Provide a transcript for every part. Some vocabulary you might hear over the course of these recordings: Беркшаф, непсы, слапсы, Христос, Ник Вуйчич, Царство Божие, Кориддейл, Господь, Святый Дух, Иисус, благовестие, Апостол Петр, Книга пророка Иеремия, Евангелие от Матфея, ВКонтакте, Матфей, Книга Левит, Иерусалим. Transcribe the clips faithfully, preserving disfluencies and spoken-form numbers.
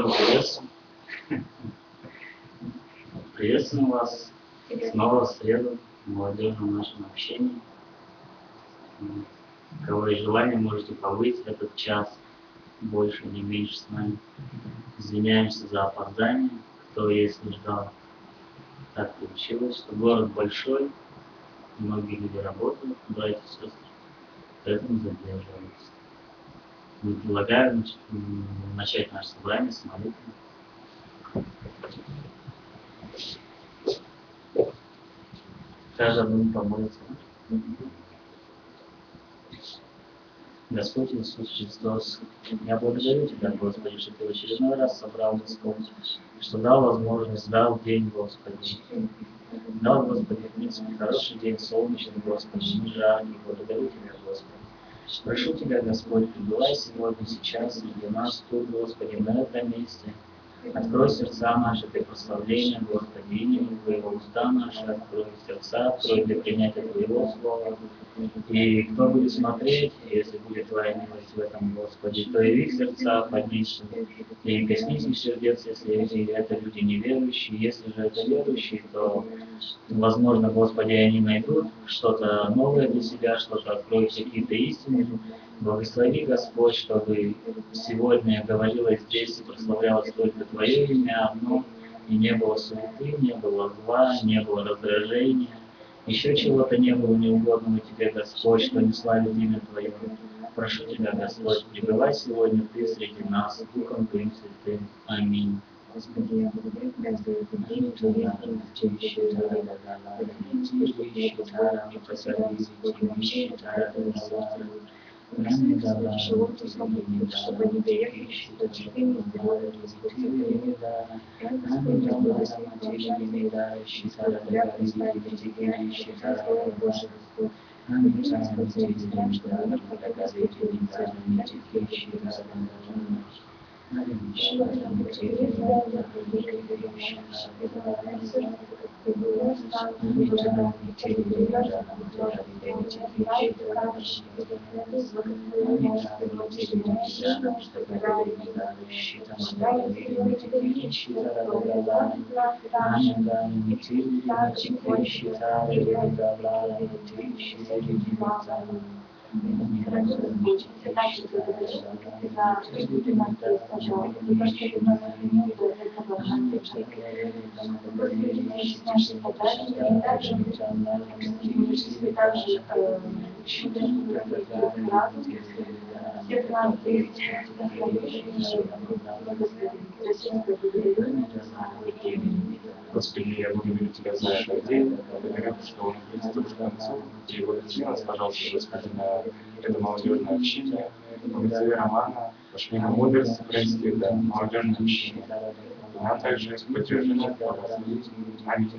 хотел бы приветствовать. Приветствуем вас снова в среду в молодежном нашем общении. У кого есть желание, можете побыть этот час, больше, не меньше с нами. Извиняемся за опоздание, кто если ждал. Так получилось, что город большой, многие люди работают, братья и сестры, поэтому задерживаемся. Мы предлагаем начать наше собрание с молитвы. Каждый день помолится. Господь Иисус Христос, я благодарю Тебя, Господи, что Ты в очередной раз собрал, Господь, что дал возможность, дал день, Господи. Дал, Господи, в принципе, хороший день, солнечный, Господи, не жаркий. Благодарю Тебя, Господи. Прошу Тебя, Господь, пребывай сегодня, сейчас, среди нас тут, Господи, на этом месте. Открой сердца наши для прославления, Господи, именем Твоего, уста наши, открой сердца, открой для принятия Твоего слова. И кто будет смотреть, если будет Твоя милость в этом, Господи, то и в их сердца поднишься, и коснись их сердец, если это люди неверующие, если же это верующие, то, возможно, Господи, они найдут что-то новое для себя, что-то откроют, какие-то истины. Благослови, Господь, чтобы сегодня я говорила здесь и прославлялось только Твое имя одно, и не было суеты, не было зла, не было раздражения, еще чего-то не было неугодного Тебе, Господь, что не славит имя Твое. Прошу Тебя, Господь, пребывай сегодня Ты среди нас, Духом Твоим Святым. Аминь. Господи, я благодарю Тебя за это время, Твоя отчающая дорога, отчающая дорога, не посадись, отчающая дорога, Нам дала живот и свободу, чтобы не доехать до члены здоровья, не дала. Нам дала самотечные медающие, сорокляпные медитирующие, здоровье Божьего. Нам не самотечные медающие, доказывающие медитирующие, здоровье Божьего. Нам еще самотечные медающие, сорокляпные медитирующие, Thank you. Господи, я благодарю Тебя за этот день, благодарю, что он будет только к концу, и благодарю нас, пожалуйста, Господи, на это молодежное общение, благодарю Романа, пошли на мудрость, прости, да, молодежное общение. А также поддерживать благословить Аминь.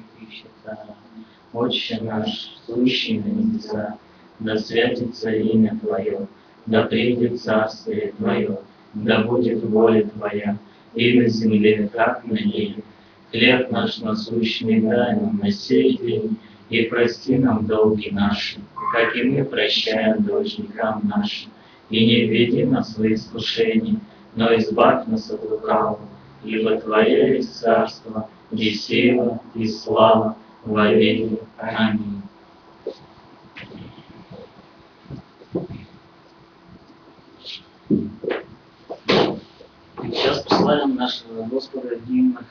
Отче наш, сущий на небесах, да святится имя Твое, да придет Царствие Твое, да будет воля Твоя, и на земле, как на ней. Хлеб наш насущный дай нам на сей день, и прости нам долги наши, как и мы прощаем должникам нашим. И не введи нас в искушение, но избавь нас от лукавого. Ибо Твое есть царство, и сила, и слава во веки. Аминь. Сейчас прославим нашего Господа гимна.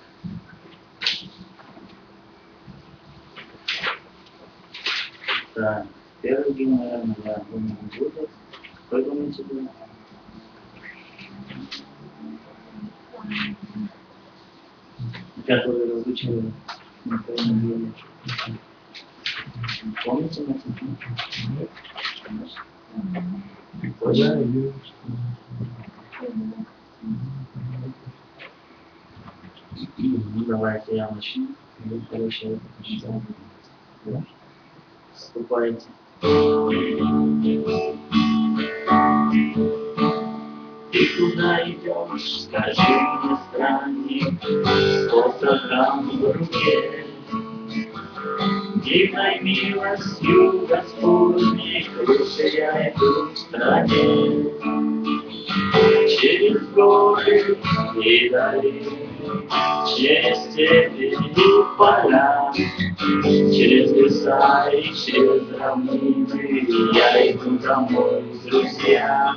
Да, первый гимн, наверное, да, думаю, будет. Какой думаете будет? Как вы разучили на полном деле? Помните нас? Нет? Точно? Ну, давайте я начну. Вы, короче, начинаем. Вступайте. Ты куда идешь, скажи мне, странник, что сохран в руке. Дивной милостью Господней, круче я иду в стране. через горы и дали, через степи и поля, через леса и через равнины я иду домой, друзья.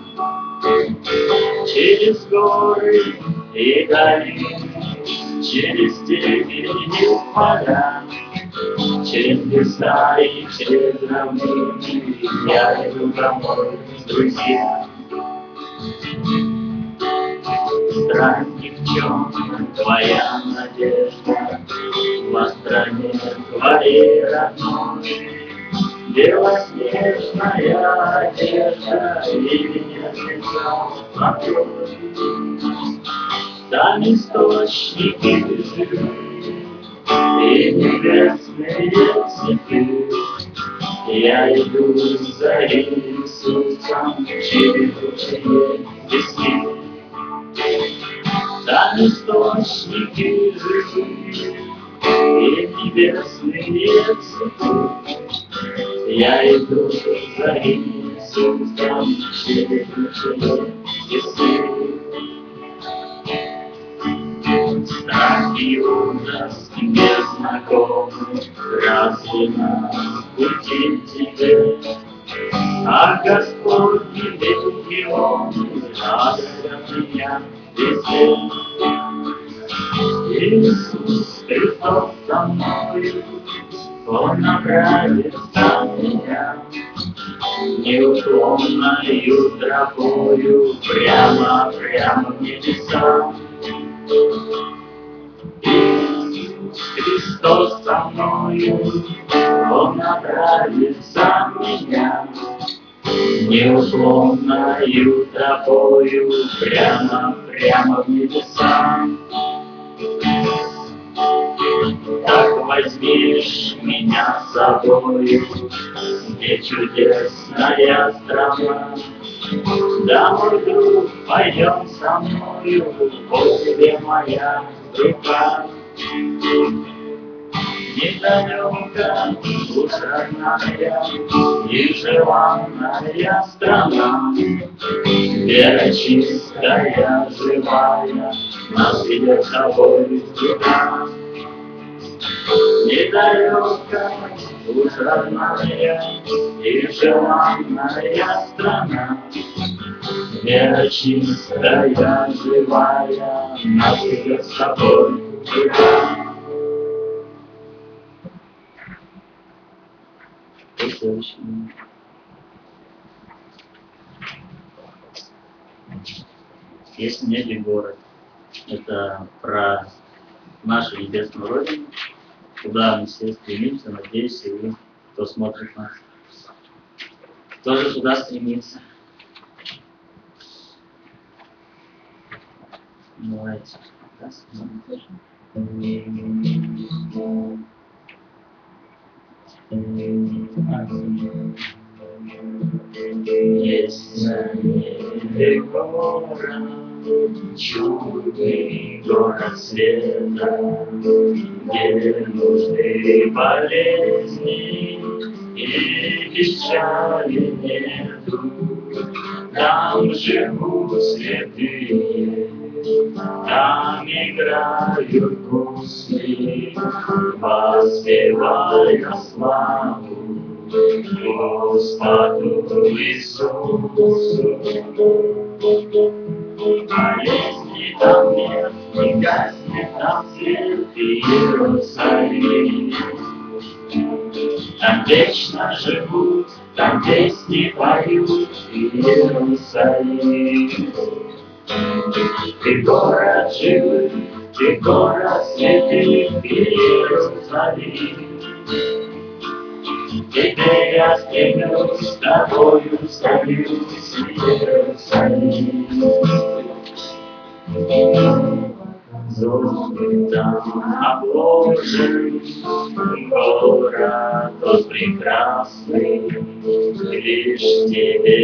Через горы и долины, через степи и поля, через леса и через равнины я иду домой, друзья. Странник, в чем твоя надежда? Во стране твоей родной белоснежная одежда и меня всегда успокой. Там источники души и небесные цветы. Я иду за Иисусом через ручьи весны. Там источники жизни и небесные цветы. Я иду за Иисусом через ручьи весны. Страх и ужас незнакомы, разве на пути тебе? А Господь великий, Он радует меня везде. Иисус Христос со мною, Он направит меня неуклонною тропою прямо, прямо в небеса. Христос со мною, Он направит за меня неуклонною тобою прямо, прямо в небеса. Так возьмешь меня с собою, где чудесная страна. Да, мой друг, пойдем со мною, вот тебе моя рука. Недалека, ужасная и желанная страна, вера чистая, живая, нас ведет с тобой туда. Недалека, ужасная и желанная страна, вера чистая, живая, нас ведет с тобой туда. Есть недели город. Это про нашу небесную родину, куда мы все стремимся, надеюсь, и вы, кто смотрит нас, тоже туда стремится. Давайте. Есть на небе город, чудный город света, где нужны болезни и печали нету. Там живут святые, там играют гусли, воспевая славу Господу Иисусу. Болезни там нет, не гаснет там свет Иерусалим. Там вечно живут, там песни поют Иерусалим. Ты город живых, ты город святых Иерусалим. Теперь я стремлюсь с тобою, стремлюсь Иерусалим. Золотый там обложен, город тот прекрасный, лишь тебе,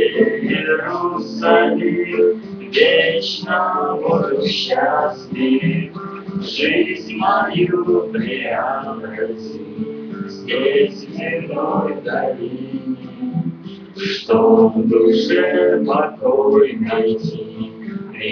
Иерусалим, вечно буду счастлив, жизнь мою преобрази. Здесь земной долине, чтоб в душе покой найти, Там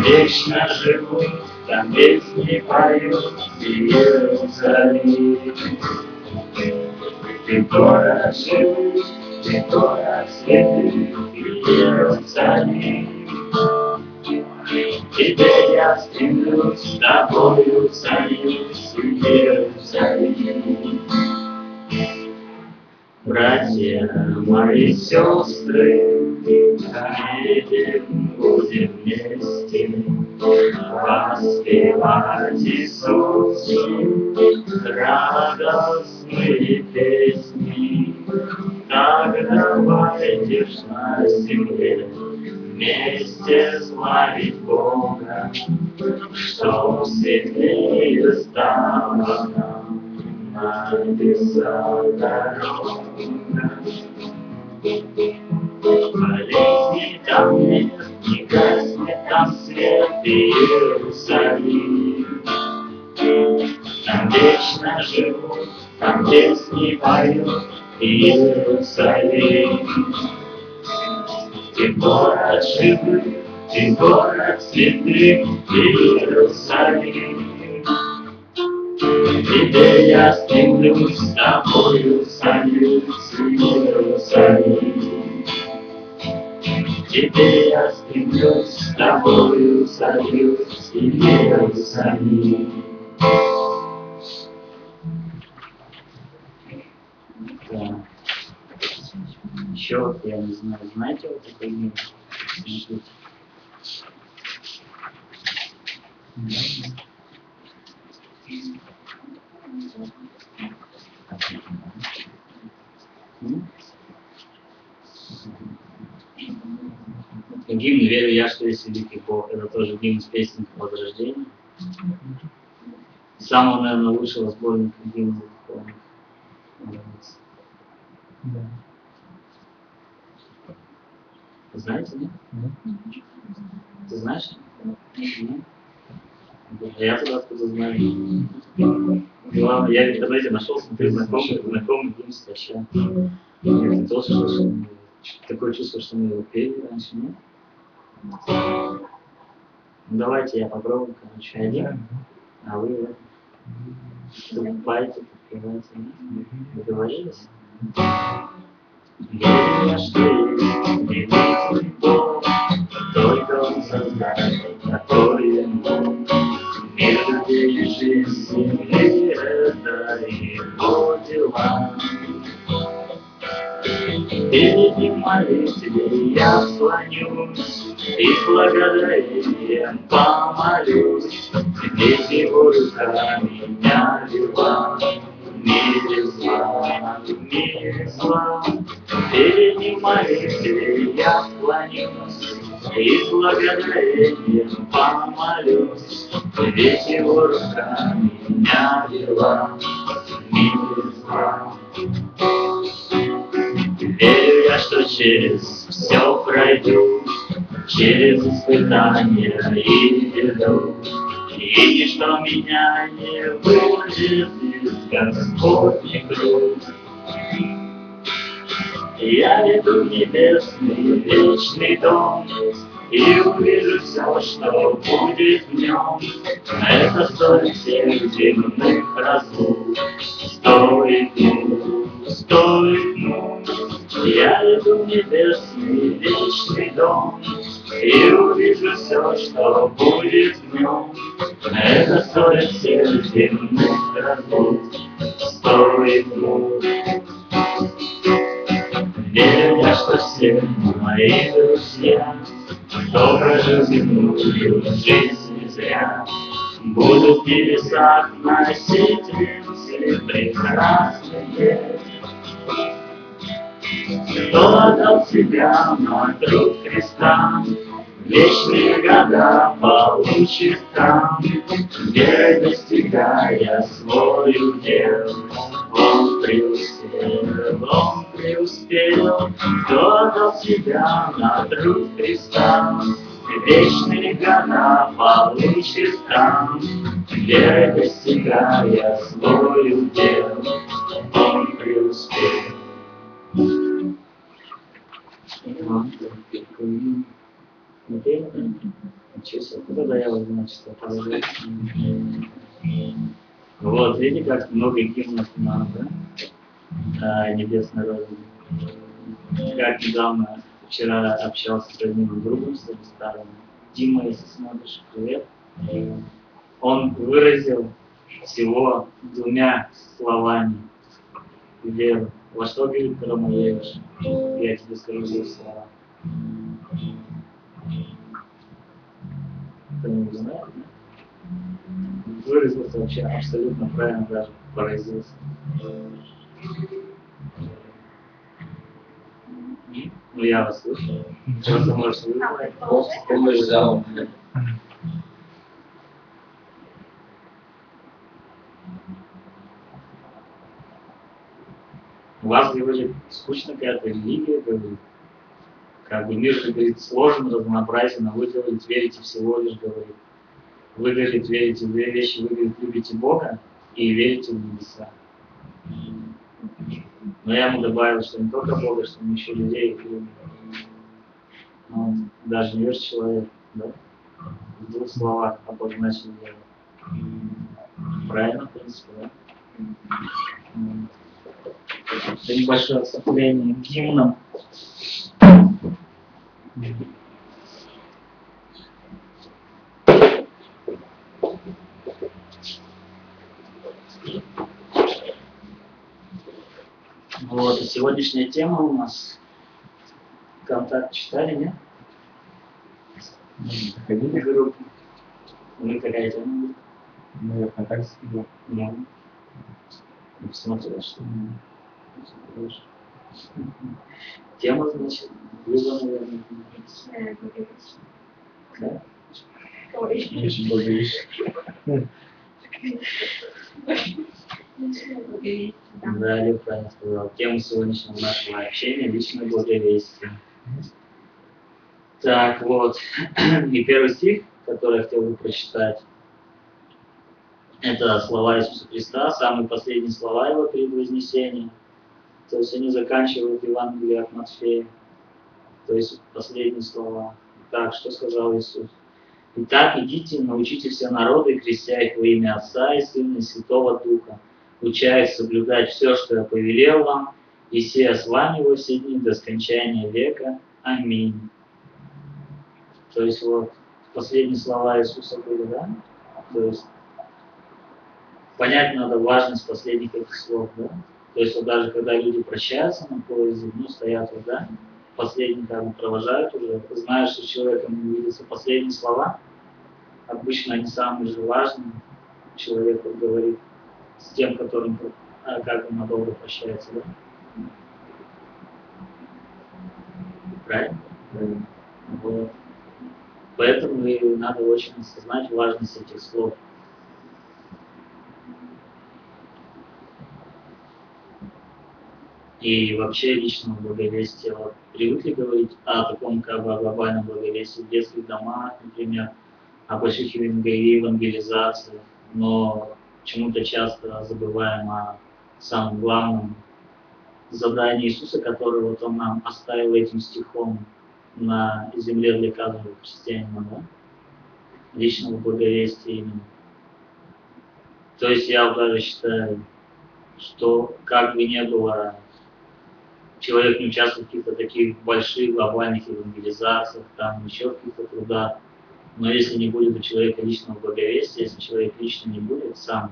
вечно живут, там песни поют, Иерусалим. Ты город живут, ты город святый, Иерусалим. Теперь я стремлюсь с тобою, союз, Иерусалим. Братья мои, сестры, поедем, будем вместе воспевать Иисусу радостные песни. Так давайтесь на земле вместе славить Бога, что светлее стало нам на небесах дорога. Болезни там нет, не гаснет там свет Иерусалим. Там вечно живут, там песни поют Иерусалим. Ты город живых, ты город святых, Иерусалим. Теперь я стремлюсь с тобою, союз, Иерусалим. Теперь я стремлюсь с тобою, союз, Иерусалим. Да. Еще, я не знаю, знаете вот это имя? Гимн «Верю я, что есть великий Бог» — это тоже гимн с песенкой Возрождения. Самого, наверное, лучшего сборника гимнов. Знаете, нет? Mm-hmm. Ты знаешь? Mm-hmm. А я туда откуда знаю. Mm-hmm. Главное, я ведь давайте нашел, смотрю, знакомый, знакомый, гимн вообще. Mm-hmm. Я не то, что, что такое чувство, что мы его пели раньше, нет? Mm-hmm. Давайте я попробую, короче, один, mm-hmm. а вы, да? Mm-hmm. Вступайте, подпевайте, нет? Договорились? Mm-hmm. Верю, что есть великий Бог, только Он создает такое ему. Мир людей и жизнь, и это Его дела. Перед Ним молитве я склонюсь, и с благодарением помолюсь. Ведь Его рука меня вела. В мире зла, в мире зла, перед Ним молитве я склонюсь, и с благодарением помолюсь, ведь Его рука меня вела. В мире зла. Верю я, что через все пройду, через испытания и беду. И ничто меня не выведет из Господних рук. Я веду в небесный вечный дом, и увижу все, что будет в нем. Это стоит всех земных разлук, стоит ну, стоит ну. Я веду в небесный вечный дом, и увижу все, что будет в нем. Это стоит всех земных разлук, стоит ну. Верю я, что все мои друзья, кто прожил земную жизнь не зря, будут в небесах носить венцы прекрасные. Кто отдал себя на труд Христа, вечные года получит там, где достигая свою дел. Он преуспел, он преуспел, кто отдал себя на труд Христа, вечных гора, полы чистам, верой достигая свою дел, он преуспел. Вот, видите, как много гимнов у нас, да? Небесный род. Как недавно, вчера общался с одним другом, с одним старым, Дима, если смотришь, привет. Он выразил всего двумя словами веру. Во что говорит, когда мы веришь? Я тебе скажу все слова. Кто-нибудь знает, да? Выразился вообще абсолютно правильно, даже поразился. Ну, я вас слышу. Просто можешь слышать. У вас, говорит, скучно какая-то религия, говорит. Как бы мир, говорит, сложен, разнообразен, а вы, говорит, верите всего лишь, говорит. Вы, говорит, верите в две вещи, вы, говорит, любите Бога и верите в небеса. Но я ему добавил, что не только Бога, что мы еще людей любим. Он даже не верит человек, да? В двух словах обозначили веру. Правильно, в принципе, да? Это небольшое отступление к гимнам. Вот, и сегодняшняя тема у нас. Контакт читали, нет? Заходили в группу. Вы какая тема? Ну, я в контакт скидывал. Да. Посмотрел, что... Тема, значит, блюдо, наверное, да? Очень благодарен. Да, Лев правильно сказал. Тема сегодняшнего нашего общения — личное благовестие. Так вот, и первый стих, который я хотел бы прочитать, это слова Иисуса Христа, самые последние слова Его перед Вознесением. То есть они заканчивают Евангелие от Матфея. То есть последние слова. Так, что сказал Иисус? «Итак, идите, научите все народы, крестя их во имя Отца и Сына и Святого Духа, уча их соблюдать все, что я повелел вам, и сея с вами во все дни до скончания века. Аминь». То есть вот последние слова Иисуса были, да? То есть понять надо важность последних этих слов, да? То есть вот даже когда люди прощаются на поезде, ну, стоят вот, да, последний, как бы, провожают уже, знаешь, что с человеком видятся последние слова, обычно они самые же важные, человек вот говорит с тем, которым, как он надолго прощается, да? Правильно? Правильно. Вот. Поэтому и надо очень осознать важность этих слов. И вообще личного благовестия. Привыкли говорить о таком, как бы, глобальном благовестии в детских домах, например, о больших евангелизациях, но почему-то часто забываем о самом главном задании Иисуса, которое вот Он нам оставил этим стихом на земле для каждого христианина, да? Личного благовестия именно. То есть я даже считаю, что как бы ни было, человек не участвует в каких-то таких больших глобальных евангелизациях, там еще в каких-то трудах. Но если не будет у человека личного благовестия, если человек лично не будет сам,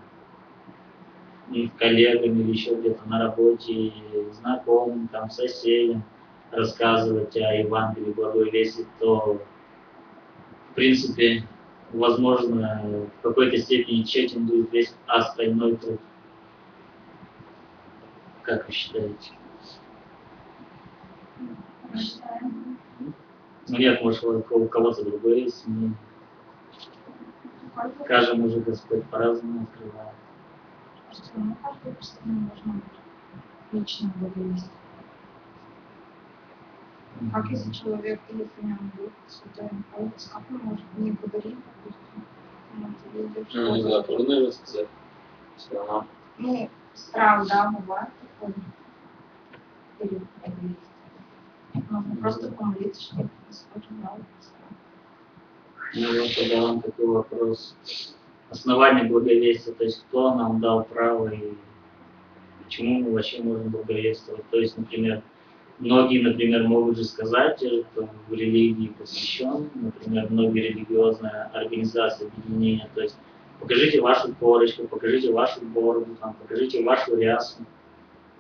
и коллегам, или еще где-то на работе, знакомым, там, соседям рассказывать о Евангелии, благовестии, то, в принципе, возможно, в какой-то степени тщетен будет весь остальной труд. Как вы считаете? Ну нет, может, у кого-то другое есть мнение. Скажем уже, Господь по-разному открывает. Что на каждой персоне нужно личное благовестие. Как если человек или нем будет Святой Отец, как он может не благодарить, допустим, ну, не знаю, трудно его сказать. Все равно. Ну, страх, да, бывает такой. Или эгоист. Можно просто помолиться, чтобы Господь дал страх. Ну, вот тогда вам такой вопрос. Основание благовестия, то есть кто нам дал право и почему мы вообще можем благовествовать. То есть, например, многие, например, могут же сказать, что в религии посвящен, например, многие религиозные организации, объединения, то есть покажите вашу корочку, покажите вашу бороду, там, покажите вашу рясу,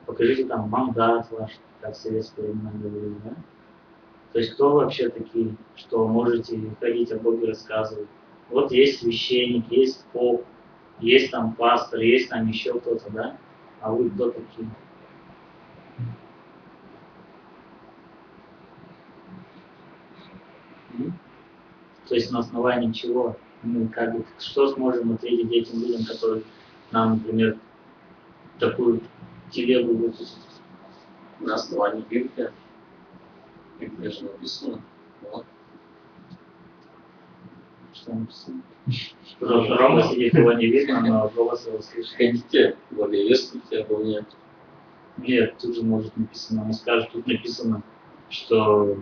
покажите там мандат ваш, как в советское время говорили, да? То есть кто вообще такие, что можете ходить о Боге рассказывать? Вот есть священник, есть поп, есть там пастор, есть там еще кто-то, да? А вы кто такие? То есть на основании чего мы как бы что сможем ответить этим людям, которые нам, например, такую телегу выпустят? На основании Библии. Библия же написана. Вот. Что написано? Рома сидит, его не видно, но голос его слышит. Ходите, благовествуйте обо мне. Нет, тут же может написано, он скажет, тут написано, что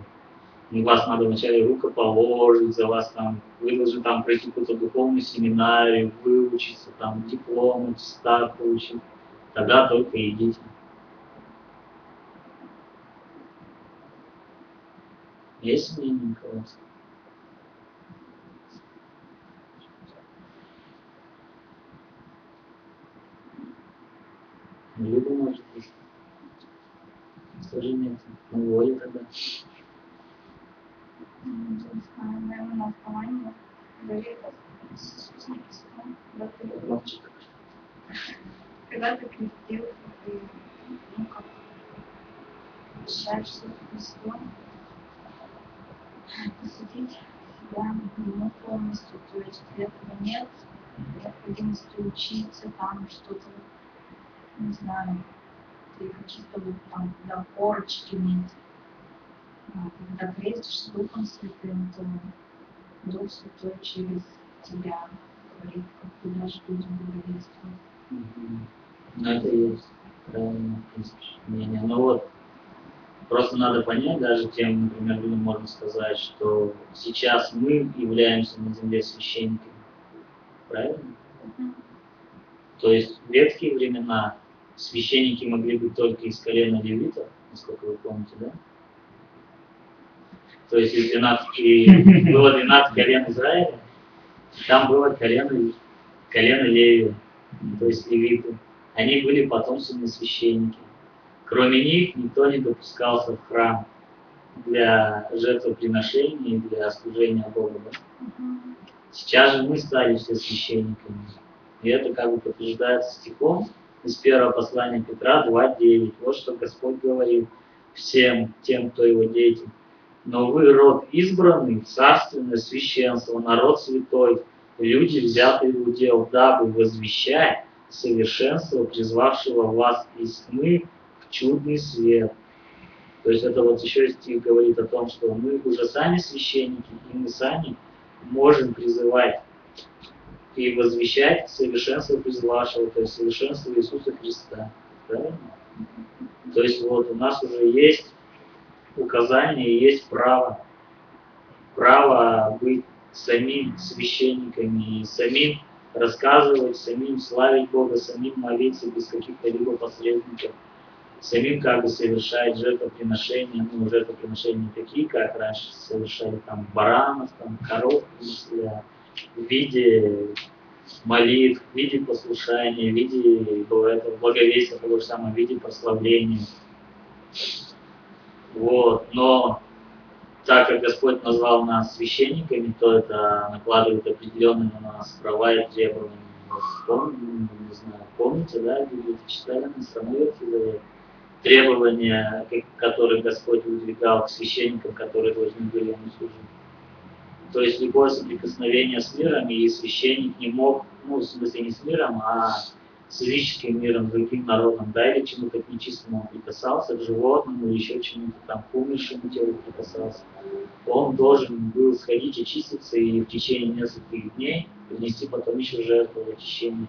вас надо вначале рукоположить, за вас там, вы должны там пройти какую-то духовную семинарию, выучиться, там, диплом, аттестат получить, тогда только идите. Есть мнение, Николай? Либо, может быть, скажи мне, ну, Оля, тогда. Наверное, на основании завета с Иисусом Христом, когда ты любишь, когда ты крестил, ты, ну, как, общаешься с Христом, посвятить себя ему полностью, то есть этого нет, необходимости учиться, там что-то, не знаю, ты какие-то вот там, да, корочки иметь. Когда крестишь Духом Святым, то Дух Святой через тебя говорит, как ты дашь людям благовествовать. Mm-hmm. Ну, это есть правильное мнение. Ну вот, просто надо понять, даже тем, например, людям можно сказать, что сейчас мы являемся на земле священниками. Правильно? Mm-hmm. То есть в ветхие времена священники могли быть только из колена левитов, насколько вы помните, да? То есть из двенадцати, было двенадцать колен Израиля, там было колено, колено Левия, то есть левиты. Они были потомственные священники. Кроме них никто не допускался в храм для жертвоприношений и для служения Богу. Сейчас же мы стали все священниками. И это как бы подтверждается стихом из первого послания Петра два девять. Вот что Господь говорит всем тем, кто его дети. Но вы род избранный, царственное священство, народ святой, люди, взятые в удел, дабы возвещать совершенство, призвавшего вас из тьмы в чудный свет. То есть это вот еще стих говорит о том, что мы уже сами священники, и мы сами можем призывать и возвещать совершенство призвавшего, то есть совершенство Иисуса Христа. Правильно? То есть вот у нас уже есть указание, есть право, право быть самим священниками, и самим рассказывать, самим славить Бога, самим молиться без каких-то либо посредников, самим как бы совершать жертвоприношения, ну, жертвоприношения такие, как раньше совершали там баранов, там коров, в виде молитв, в виде послушания, в виде благовестия, того же самого, в виде прославления. Вот, но так как Господь назвал нас священниками, то это накладывает определенные на нас права и требования. Помните, не знаю, помните, да, Библию читали, на самом требования, которые Господь выдвигал к священникам, которые должны были ему служить. То есть любое соприкосновение с миром, и священник не мог, ну, в смысле не с миром, а с языческим миром, с другим народом, да, или чему-то к нечистому он прикасался, к животному, или еще чему-то там, к умершему телу прикасался, он должен был сходить очиститься и в течение нескольких дней принести потом еще жертву в очищении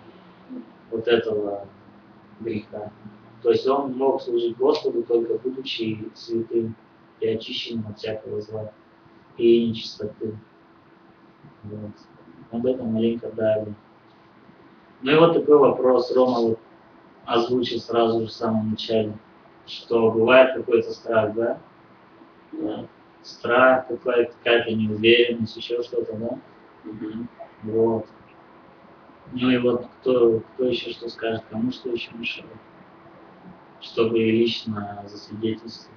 вот этого греха. То есть он мог служить Господу, только будучи святым и очищенным от всякого зла и нечистоты. Вот. Об этом маленько далее. Ну и вот такой вопрос Рома вот озвучил сразу же в самом начале, что бывает какой-то страх, да? Да. Страх, какая-то, какая-то неуверенность, еще что-то, да? Угу. Вот. Ну и вот кто, кто еще что скажет, кому что еще мешает, чтобы лично засвидетельствовать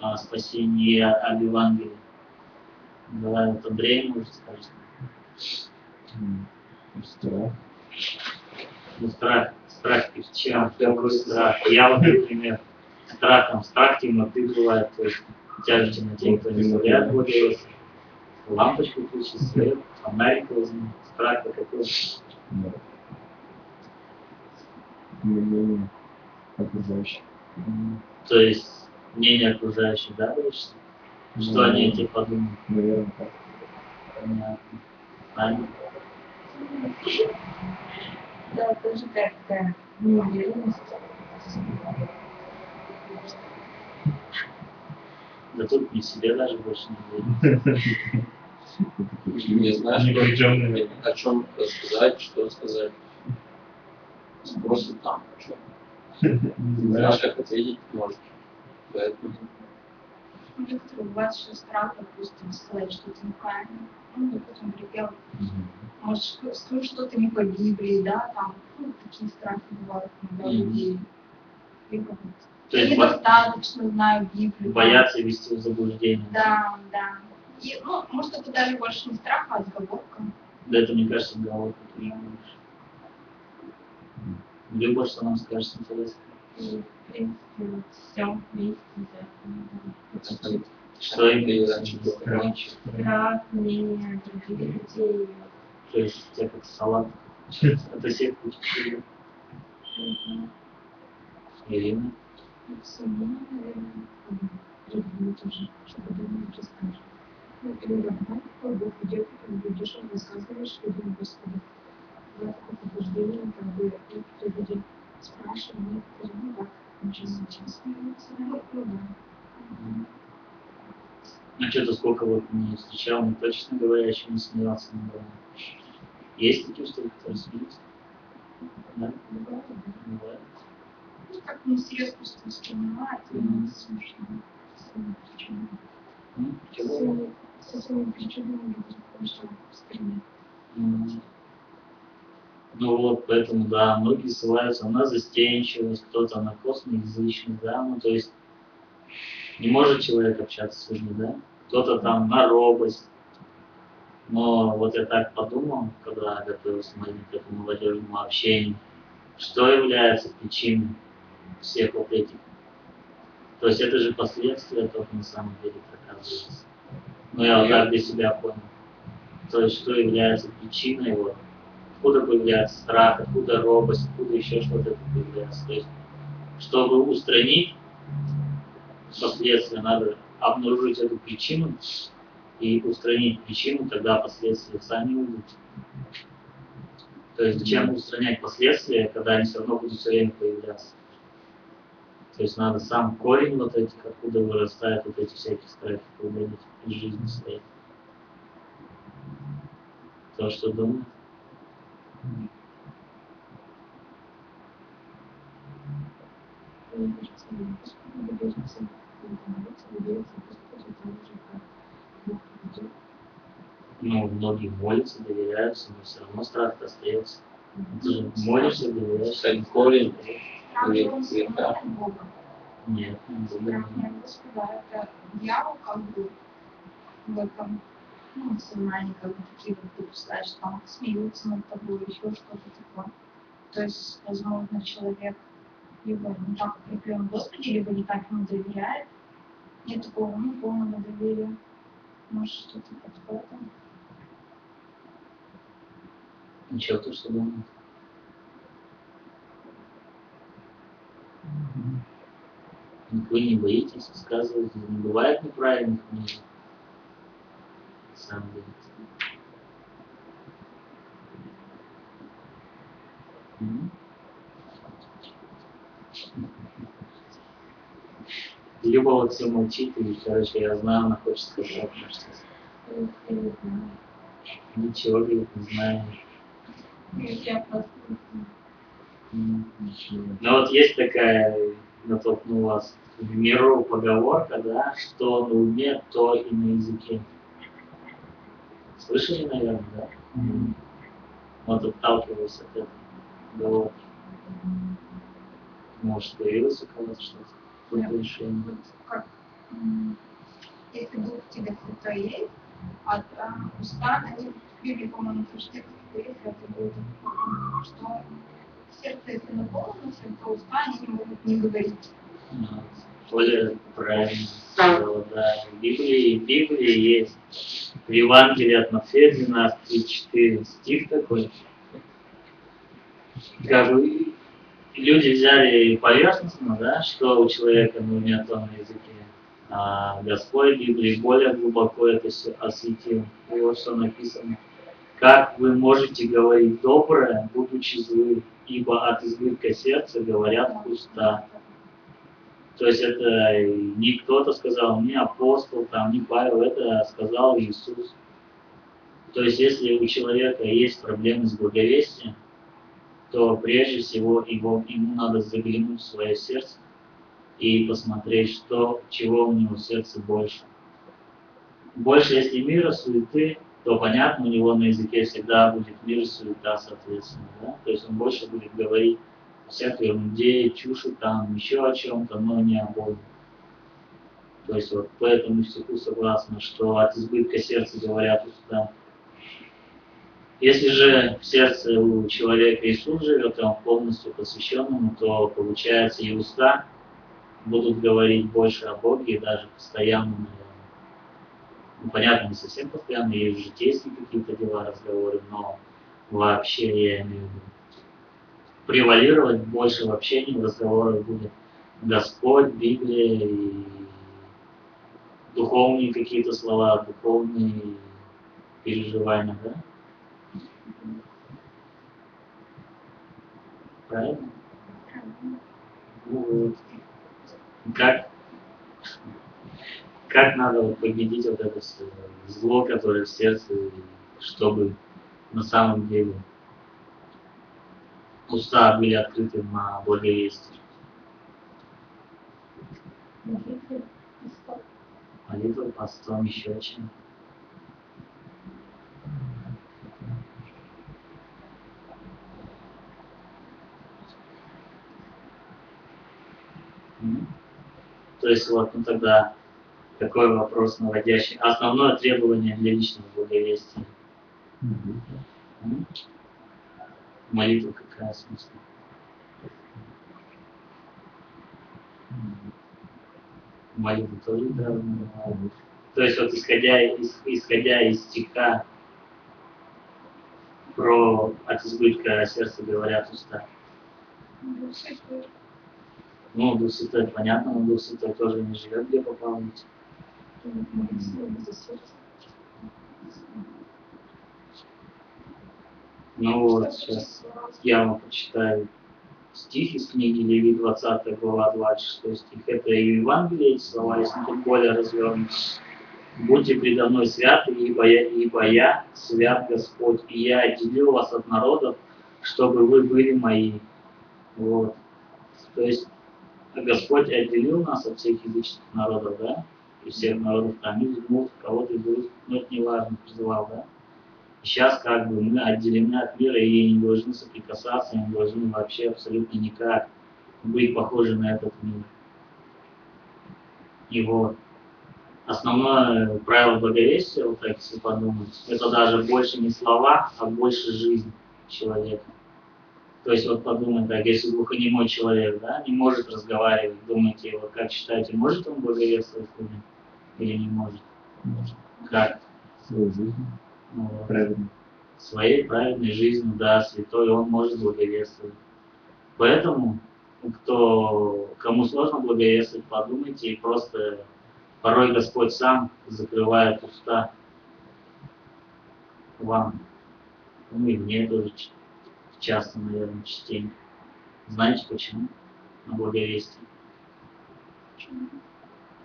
о спасении, об Евангелии. Давай вот Андрей, может, скажет. Страх. Ну, страх. Страх ты в чем? Какой страх? Я вот, например, страх, там, страх темноты бывает, то есть у тебя же темноте никто не смотрят, владелся, лампочку включи, свет, фонарик возьми, страх-то какой? Да. Мнение окружающих. То есть мнение окружающих, да, боишься? Что ну, они эти подумают? Наверное, так. Понятно. Аня? Да, тоже как-то неуверенность. Да тут не себе даже больше не уверен. Не знаешь, о чем сказать, что сказать. Просто там, о чем. Не знаешь, как ответить, может. Поэтому... Некоторые у вас еще страх, допустим, сказать что-то неправильно, ну, потом припел, может, скажу что-то не по Библии, да, там, ну, такие страхи бывают, да, людей. Я недостаточно знаю Библию. Боятся там вести в заблуждение. Да, да. И, ну, может, это даже больше не страх, а отговорка. Да, это, мне кажется, отговорка. Любовь, что нам скажешь, интересно. И, в принципе, все вместе, да. Что именно значит страх? Страх, мнение других людей. То есть у тебя как салат. Это все кучки. Ирина? Абсолютно, наверное. Другие тоже, чтобы ты мне расскажешь. Например, Бог идет, ты идешь, он рассказываешь людям Господа. Бывает такое побуждение, как бы, и кто будет спрашивать, некоторые, ну, так, ничего сейчас не нравится. Ну, да. Ну, что-то сколько вот не встречал, но точно говоря, еще не смеялся, наверное. Есть такие истории, которые смеются? Да? Бывает. Бывает. Ну, как ну, с резкостью вспоминает, и не смешно. Со своими причудами что в стране. Ну вот, поэтому, да, многие ссылаются на застенчивость, кто-то на косноязычность, да, ну, то есть не может человек общаться с людьми, да, кто-то там на робость. Но вот я так подумал, когда готовился к этому молодежному общению, что является причиной всех вот этих. То есть это же последствия только на самом деле оказывается. Ну я вот так для себя понял. То есть что является причиной вот, откуда появляется страх, откуда робость, откуда еще что-то появляется. То есть чтобы устранить последствия, надо обнаружить эту причину и устранить причину, тогда последствия сами уйдут. То есть зачем устранять последствия, когда они все равно будут все время появляться. То есть надо сам корень вот этих, откуда вырастают вот эти всякие страхи, появляются из жизни стоит. То, что думаю. Ну, многие молятся, доверяются, но все равно страх остается. Ты же молишься, доверяешься. Как корень. Нет, страх не Господа. Это дьявол как бы в этом, ну, мусульмане как бы такие вот допускают, что там смеются над тобой, еще что-то такое. То есть, возможно, человек либо не так укреплен в Господе, либо не так ему доверяет. Нет такого, ну, полного доверия. Может, что-то такое там. Ничего, то, что думает. Вы не боитесь высказывать, не бывает неправильных мнений. На самом деле. Либо вот все молчит, и, короче, я знаю, она хочет сказать, потому что... Ничего, говорит, не знаю. Ну вот есть такая, натолкнула вас, к примеру, поговорка, да, что на уме, то и на языке. Слышали, наверное, да? Mm-hmm. Вот отталкиваясь от этого поговорки. Mm-hmm. Может, появилось у кого-то что-то? Вот как, если Дух тебя Святой, от уста, они пили, по-моему, фиштекс, что сердце, если наполнено, сердце уста, они не могут не говорить. Более правильно сказала, да. В Библии, в Библии есть, в Евангелии от Матфея двенадцать, тридцать четыре стих такой. Как вы... Люди взяли поверхностно, да, что у человека на уме, то на языке, а Господь Библии более глубоко это все осветил. И вот что написано. Как вы можете говорить доброе, будучи злы, ибо от избытка сердца говорят уста. То есть это не кто-то сказал, не апостол, там, не Павел, это сказал Иисус. То есть если у человека есть проблемы с благовестием, то прежде всего его, ему надо заглянуть в свое сердце и посмотреть, что, чего у него в сердце больше. Больше, если мира, суеты, то, понятно, у него на языке всегда будет мир и суета, соответственно. Да? То есть он больше будет говорить всякой ерунде, чуши там, еще о чем-то, но не о Боге. То есть вот по этому стиху согласно, что от избытка сердца говорят уста. Если же в сердце у человека Иисус живет, он полностью посвященному, то, получается, и уста будут говорить больше о Боге, и даже постоянно, наверное. Ну, понятно, не совсем постоянно, есть житейские какие-то дела, разговоры, но вообще, я имею в виду, превалировать больше в общении, в разговорах будет Господь, Библия, и духовные какие-то слова, духовные переживания, да? Правильно? Вот. Как, как надо победить вот это зло, которое в сердце, чтобы на самом деле уста были открыты на благовестие? Молитва, постом, еще чем? То есть вот, ну тогда такой вопрос наводящий. Основное требование для личного благовестия. Mm-hmm. Mm-hmm. Молитва какая смысл? Mm-hmm. Молитва тоже, да? Mm-hmm. То есть вот исходя из, исходя из стиха про от избытка сердца говорят уста. Mm-hmm. Ну, Дух Святой, понятно, но Дух Святой тоже не живет, где попал. Ну вот, сейчас я вам прочитаю стих из книги Левит, двадцатая глава, двадцать шестой стих. Это и Евангелие, и слова, если тут более развернуться. «Будьте предо мной святы, ибо я, ибо я свят Господь, и я отделил вас от народов, чтобы вы были мои». Вот. То есть Господь отделил нас от всех языческих народов, да, и всех народов там, изгнул, кого-то изгнул, но это не важно, призывал, да. И сейчас как бы мы отделены от мира и не должны соприкасаться, не должны вообще абсолютно никак быть похожи на этот мир. И вот основное правило благовестия, вот так если подумать, это даже больше не слова, а больше жизнь человека. То есть вот подумать, так, если глухонемой человек, да, не может разговаривать, думаете, вот как считаете, может он благовествовать или не может? Может. Как? Своей жизнью. Вот. Правильно. Своей праведной жизнью, да, святой, он может благовествовать. Поэтому кто, кому сложно благовествовать, подумайте, и просто порой Господь сам закрывает уста вам. Ну и мне тоже часто, наверное, частенько. Знаете почему? На благовестие. Почему?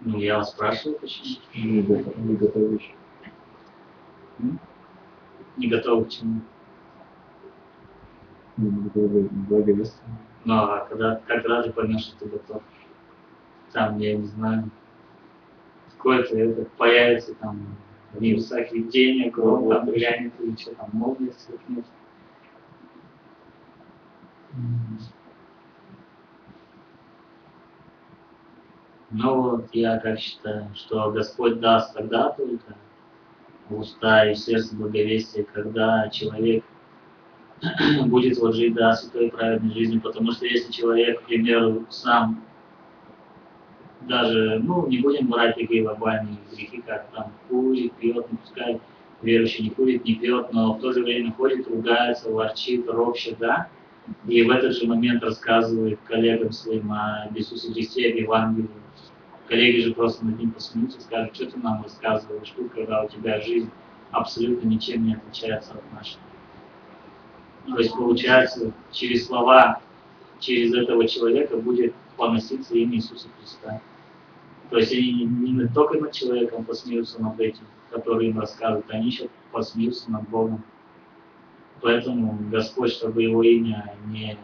Ну, я вас спрашиваю, почему. Не готов, не готовы еще. Не готовы к чему? Не готовы к благовестию. Ну, а когда, когда ты поймешь, что ты готов? Там, я не знаю, какое-то это появится там в небесах видение, гром там глянет, или что там, молния сверкнет. Ну вот, я как считаю, что Господь даст тогда только в уста и в сердце благовестия, когда человек будет вот жить, да, святой и праведной жизнью, потому что если человек, к примеру, сам даже, ну, не будем брать такие глобальные грехи, как там курит, пьет, ну, пускай верующий не курит, не пьет, но в то же время ходит, ругается, ворчит, ропщет, да, и в этот же момент рассказывает коллегам своим о Иисусе Христе, о Евангелии. Коллеги же просто над ним посмеются и скажут, что ты нам рассказываешь тут, когда у тебя жизнь абсолютно ничем не отличается от нашей. То есть, получается, через слова, через этого человека будет поноситься имя Иисуса Христа. То есть они не только над человеком посмеются, над этим, которые им рассказывают, они еще посмеются над Богом. Поэтому Господь, чтобы Его имя не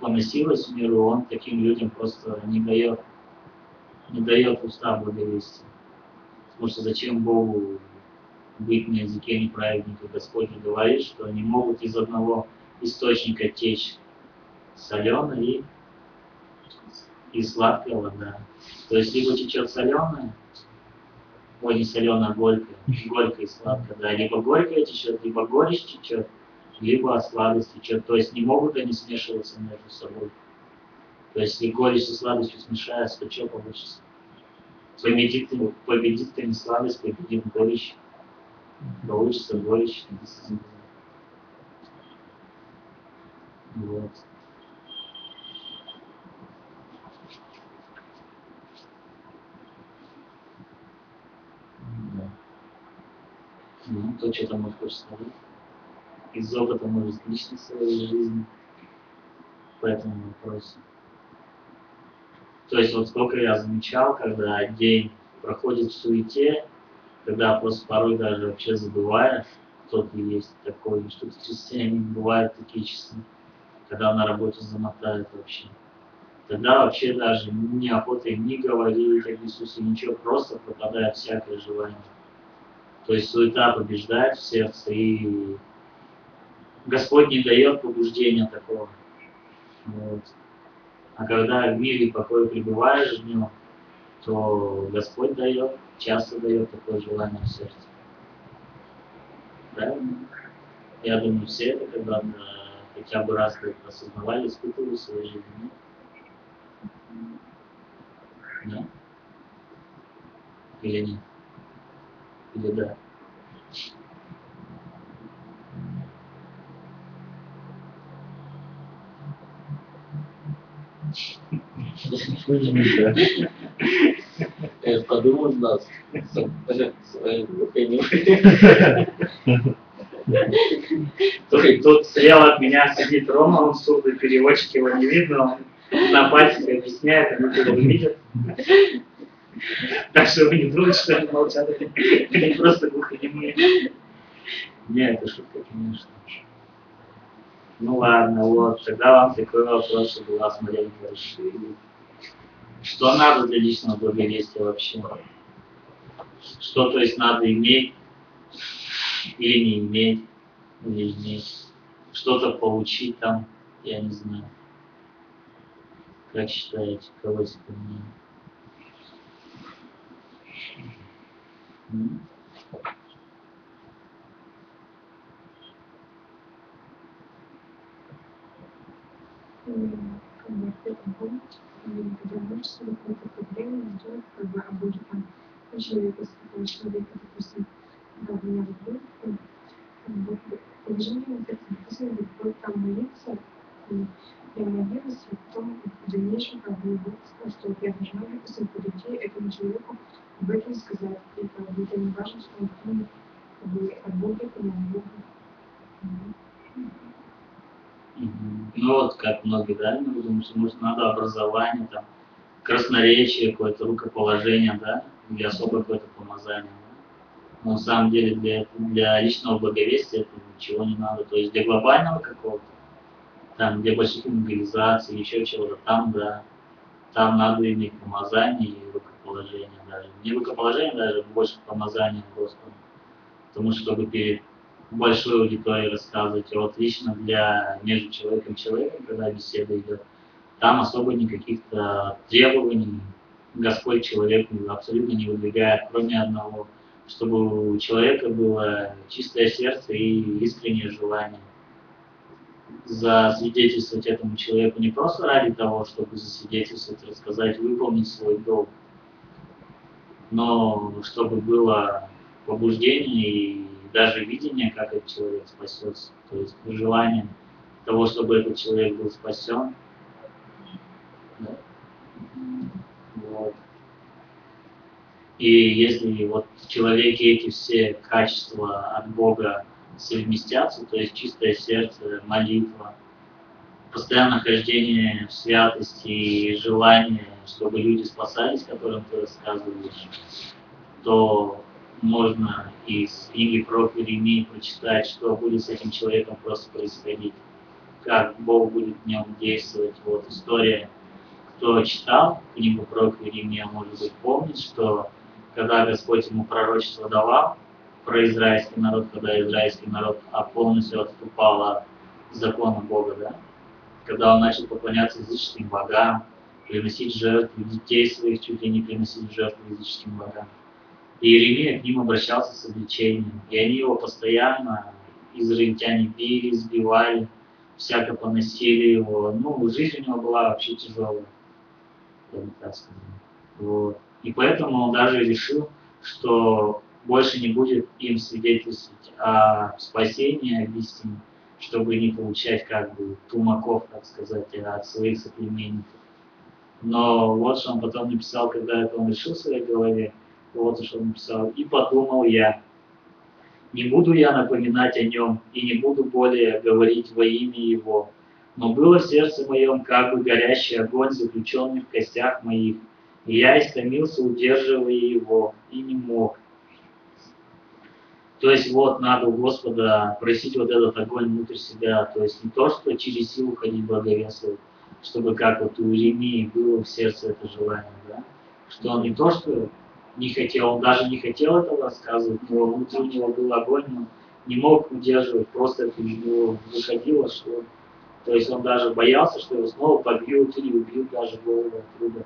поносилось в миру, Он таким людям просто не дает, не дает уста благовестия. Потому что зачем Богу быть на языке неправедника? Господь говорит, что они могут из одного источника течь соленая и, и сладкая вода. То есть либо течет соленая, ой, не соленая, а горькая, горькая и сладкая, да, либо горькая течет, либо горечь течет, либо от сладости течет. То есть не могут они смешиваться между собой. То есть если горечь со сладостью смешается, то что получится? Победит, победит не сладость, победит горечь. Получится горечь. Вот. Да. Ну, то, что там хочешь сказать. Из опыта, может, личной своей жизни по этому вопросу. То есть вот сколько я замечал, когда день проходит в суете, когда просто порой даже вообще забываешь, кто ты есть такой, что ты христианин, бывают такие часы, когда на работу замотает вообще. Тогда вообще даже неохота им не говорить о Иисусе, ничего, просто пропадает всякое желание. То есть суета побеждает в сердце, и Господь не дает побуждения такого. Вот. А когда в мире и покое пребываешь в нем, то Господь дает, часто дает такое желание в сердце. Правильно? Я думаю, все это когда хотя бы раз осознавали, испытывали в своей жизни. Да? Или нет? Или да? Я подумал, да, тут слева от меня сидит Рома, он супер переводчик, его не видно, он на пальцах объясняет, они его видят. Так что вы не думаете, что они молчат, они просто глухонемые. Нет, это шутка, конечно. Ну ладно, вот, тогда вам такой вопрос, чтобы вас маленько расширили. Что надо для личного благовестия вообще? Что, то есть, надо иметь или не иметь, или иметь? Что-то получить там, я не знаю. Как считаете, кого вспоминаю? Когда ответ будет, или когда больше какое-то время идет, как бы работа там у человека, у человека, допустим, да, у меня вот будет, вот положение, допустим, будет там молиться, и я молилась, и потом, когда я прийти этому человеку, об этом сказать. И как бы это не важно, что он думает, как бы от Бога или от Бога. Ну вот, как многие, да, мы думаем, что может надо образование, там, красноречие, какое-то рукоположение, да, или особое какое-то помазание. Но на самом деле для, для личного благовестия это ничего не надо. То есть для глобального какого-то, там, для больших евангелизаций, еще чего-то, там, да, там надо иметь помазание и рукоположение даже. Не рукоположение даже, больше помазание Господу. Потому что, чтобы перед большой аудиторией рассказывать, а вот лично для между человеком и человеком, когда беседа идет, там особо никаких-то требований Господь человеку абсолютно не выдвигает, кроме одного, чтобы у человека было чистое сердце и искреннее желание засвидетельствовать этому человеку не просто ради того, чтобы засвидетельствовать, рассказать, выполнить свой долг, но чтобы было побуждение и даже видение, как этот человек спасется, то есть желание того, чтобы этот человек был спасен. Да. Вот. И если вот в человеке эти все качества от Бога совместятся, то есть чистое сердце, молитва, постоянное хождение в святости и желание, чтобы люди спасались, которым ты рассказываешь, то можно из книги пророка Иеремии прочитать, что будет с этим человеком просто происходить, как Бог будет в нем действовать. Вот история, кто читал книгу пророка Иеремии, может быть, помнит, что когда Господь ему пророчество давал про израильский народ, когда израильский народ полностью отступал от закона Бога, да? Когда он начал поклоняться языческим богам, приносить жертвы, детей своих чуть ли не приносить жертвы языческим богам. И Иеремия к ним обращался с обличением, и они его постоянно, израильтяне, били, избивали, всяко поносили его, ну, жизнь у него была вообще тяжелая, я бы так сказал. Вот. И поэтому он даже решил, что больше не будет им свидетельствовать о спасении, об истине, чтобы не получать, как бы, тумаков, так сказать, от своих соплеменников. Но вот что он потом написал, когда это он решил в своей голове, вот что он написал. «И подумал я, не буду я напоминать о нем, и не буду более говорить во имя его. Но было в сердце моем как бы горящий огонь, заключенный в костях моих, и я истомился, удерживая его, и не мог». То есть вот надо у Господа просить вот этот огонь внутрь себя, то есть не то, что через силу ходить благовествовать, чтобы как вот у Иеремии было в сердце это желание, да? Что он не то, что не хотел, он даже не хотел этого рассказывать, но внутри у него был огонь, он не мог удерживать, просто это у него выходило, что... То есть он даже боялся, что его снова побьют или убьют даже голову оттуда.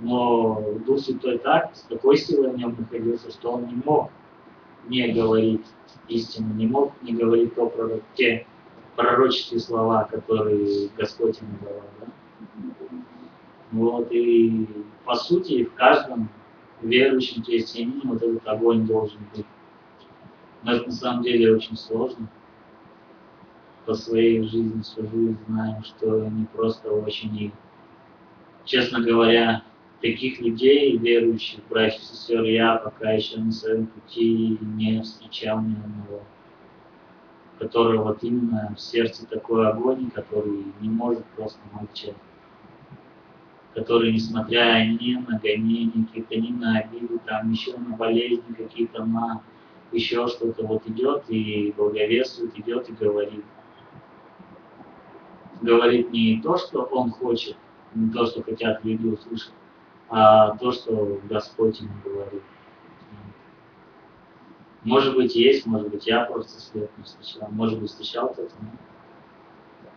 Но Дух Святой так, с такой силой в нем находился, что он не мог не говорить истину, не мог не говорить то, про те пророческие слова, которые Господь ему давал. Да? Вот, и по сути в каждом верующим христианин вот этот огонь должен быть. Но это на самом деле очень сложно. По своей жизни сужу и знаем, что они просто очень, и, честно говоря, таких людей, верующих, братьев и сестер, я пока еще на своем пути не встречал ни одного, который вот именно в сердце такой огонь, который не может просто молчать, который, несмотря ни на гонения какие-то, ни на обиды, там еще на болезни какие-то, на еще что-то, вот идет и благовествует, идет и говорит. Говорит не то, что он хочет, не то, что хотят люди услышать, а то, что Господь ему говорит. Может быть, есть, может быть, я просто слеп не встречал, может быть, встречал кто-то, но...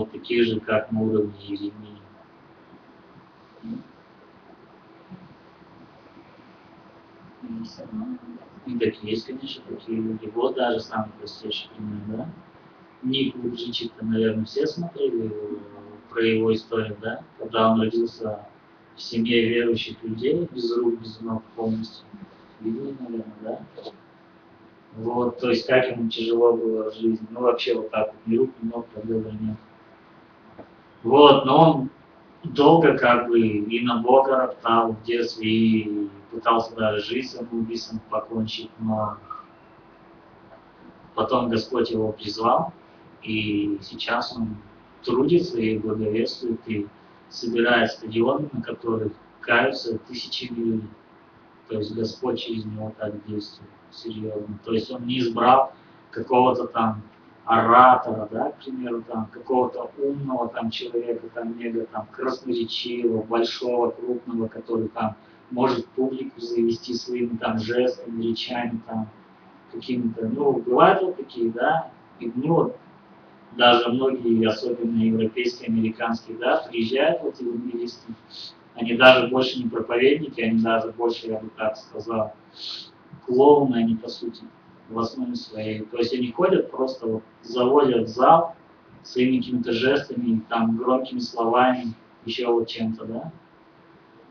Вот таких же, как на уровне Иеремии. И такие есть, конечно, такие люди. Вот даже самый простейший пример, да? Ник Вуйчич, наверное, все смотрели про его историю, да? Когда он родился в семье верующих людей, без рук, без ног полностью. Видно, наверное, да? Вот, то есть как ему тяжело было в жизни. Ну, вообще вот так вот, ни рук, ни ног, победа нет. Вот, но он долго как бы и на Бога роптал в детстве, и пытался даже жизнь самоубийством покончить, но потом Господь его призвал, и сейчас он трудится и благовествует, и собирает стадионы, на которых каются тысячи людей. То есть Господь через него так действует, серьезно. То есть он не избрал какого-то там оратора, да, к примеру, там, какого-то умного там человека, там, мега, там, красноречивого, большого, крупного, который там может публику завести своими там жестами, речами, там, какими-то, ну, бывают вот такие, да, и, ну, вот, даже многие, особенно европейские, американские, да, приезжают вот евангелисты, они даже больше не проповедники, они даже больше, я бы так сказал, клоуны, они, по сути, в основе своей. То есть они ходят, просто вот, заводят зал своими какими-то жестами, там, громкими словами, еще вот чем-то, да.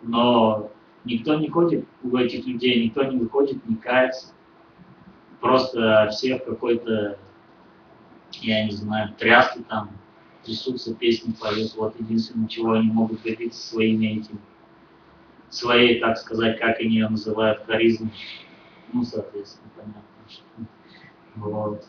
Но никто не ходит у этих людей, никто не выходит, не кается. Просто все в какой-то, я не знаю, тряске там, трясутся, песни поют. Вот единственное, чего они могут добиться своими этим, своей, так сказать, как они ее называют, харизмой. Ну, соответственно, понятно. Вот.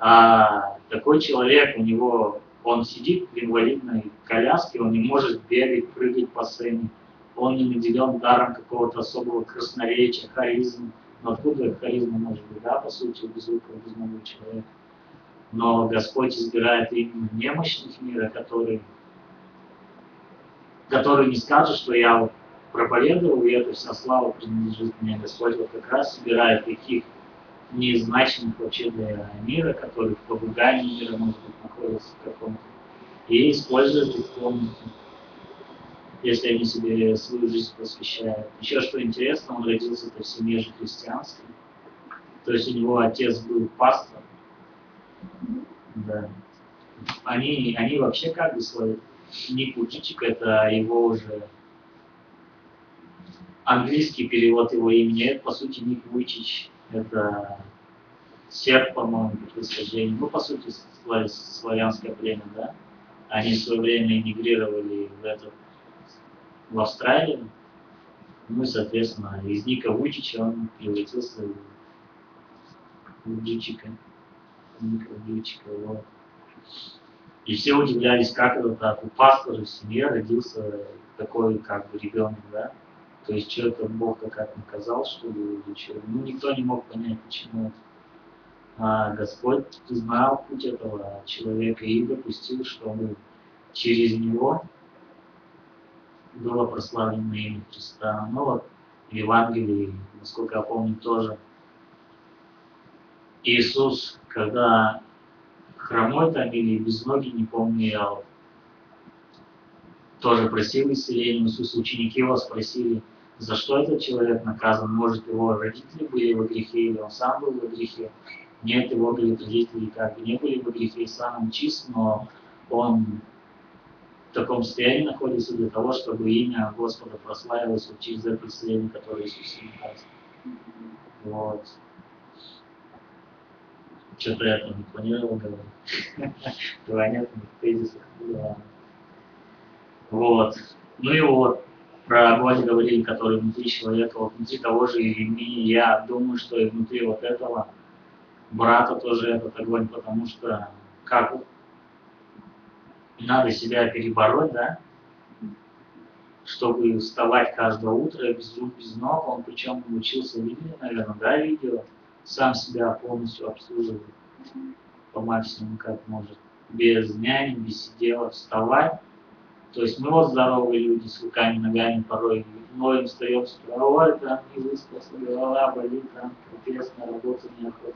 А такой человек, у него, он сидит в инвалидной коляске, он не может бегать, прыгать по сцене, он не наделен даром какого-то особого красноречия, харизмы. Но откуда харизма может быть, да, по сути, без рук, без ног человека. Но Господь избирает именно немощных мира, которые, которые не скажут, что я вот проповедовал, и эта вся слава принадлежит мне. Господь вот как раз собирает таких незначимых вообще для мира, который в побугании мира, может быть, находится в каком-то, и использует их полностью, если они себе свою жизнь посвящают. Еще что интересно, он родился в семье же христианской, то есть у него отец был пастор, да. Они, они вообще как бы свой Ник Вуйчич, это его уже английский перевод его имени, это по сути Ник Вуйчич. Это серб, по-моему, по происхождению, ну, по сути, славянское племя, да? Они в свое время эмигрировали в, этот, в Австралию, ну и, соответственно, из Ника Вуйчича он превратился в Вуйчика. Ника Вуйчика, вот. И все удивлялись, как это так, у пастора в семье родился такой, как бы, ребенок, да? То есть человека Бог как наказал, что ли, или чего. Ну, никто не мог понять, почему. А Господь знал путь этого человека и допустил, чтобы через него было прославлено имя Христа. Ну, вот в Евангелии, насколько я помню, тоже Иисус, когда хромой там или без ноги, не помню я, тоже просил исцеления. Иисуса ученики его спросили, за что этот человек наказан? Может, его родители были во грехе, или он сам был во грехе? Нет, его, говорит, родители как бы не были во грехе, и сам он чист, но он в таком состоянии находится для того, чтобы имя Господа прославилось вот через это исцеление, которое Иисус им дал. Вот. Что-то я там не планировал говорить. Два нет, в тезисах. Вот. Ну и вот про огонь говорили, который внутри человека, вот внутри того же Иеремии. Я думаю, что и внутри вот этого брата тоже этот огонь, потому что как надо себя перебороть, да, чтобы вставать каждое утро без рук, без ног. Он причем учился видео, наверное, да, видео, сам себя полностью обслуживает по максимуму, как может, без няни, без сидела, вставать. То есть мы вот здоровые люди с руками, ногами порой ноем, встаем с утра, ой, там не выспался, голова болит, там капец, на работу неохота,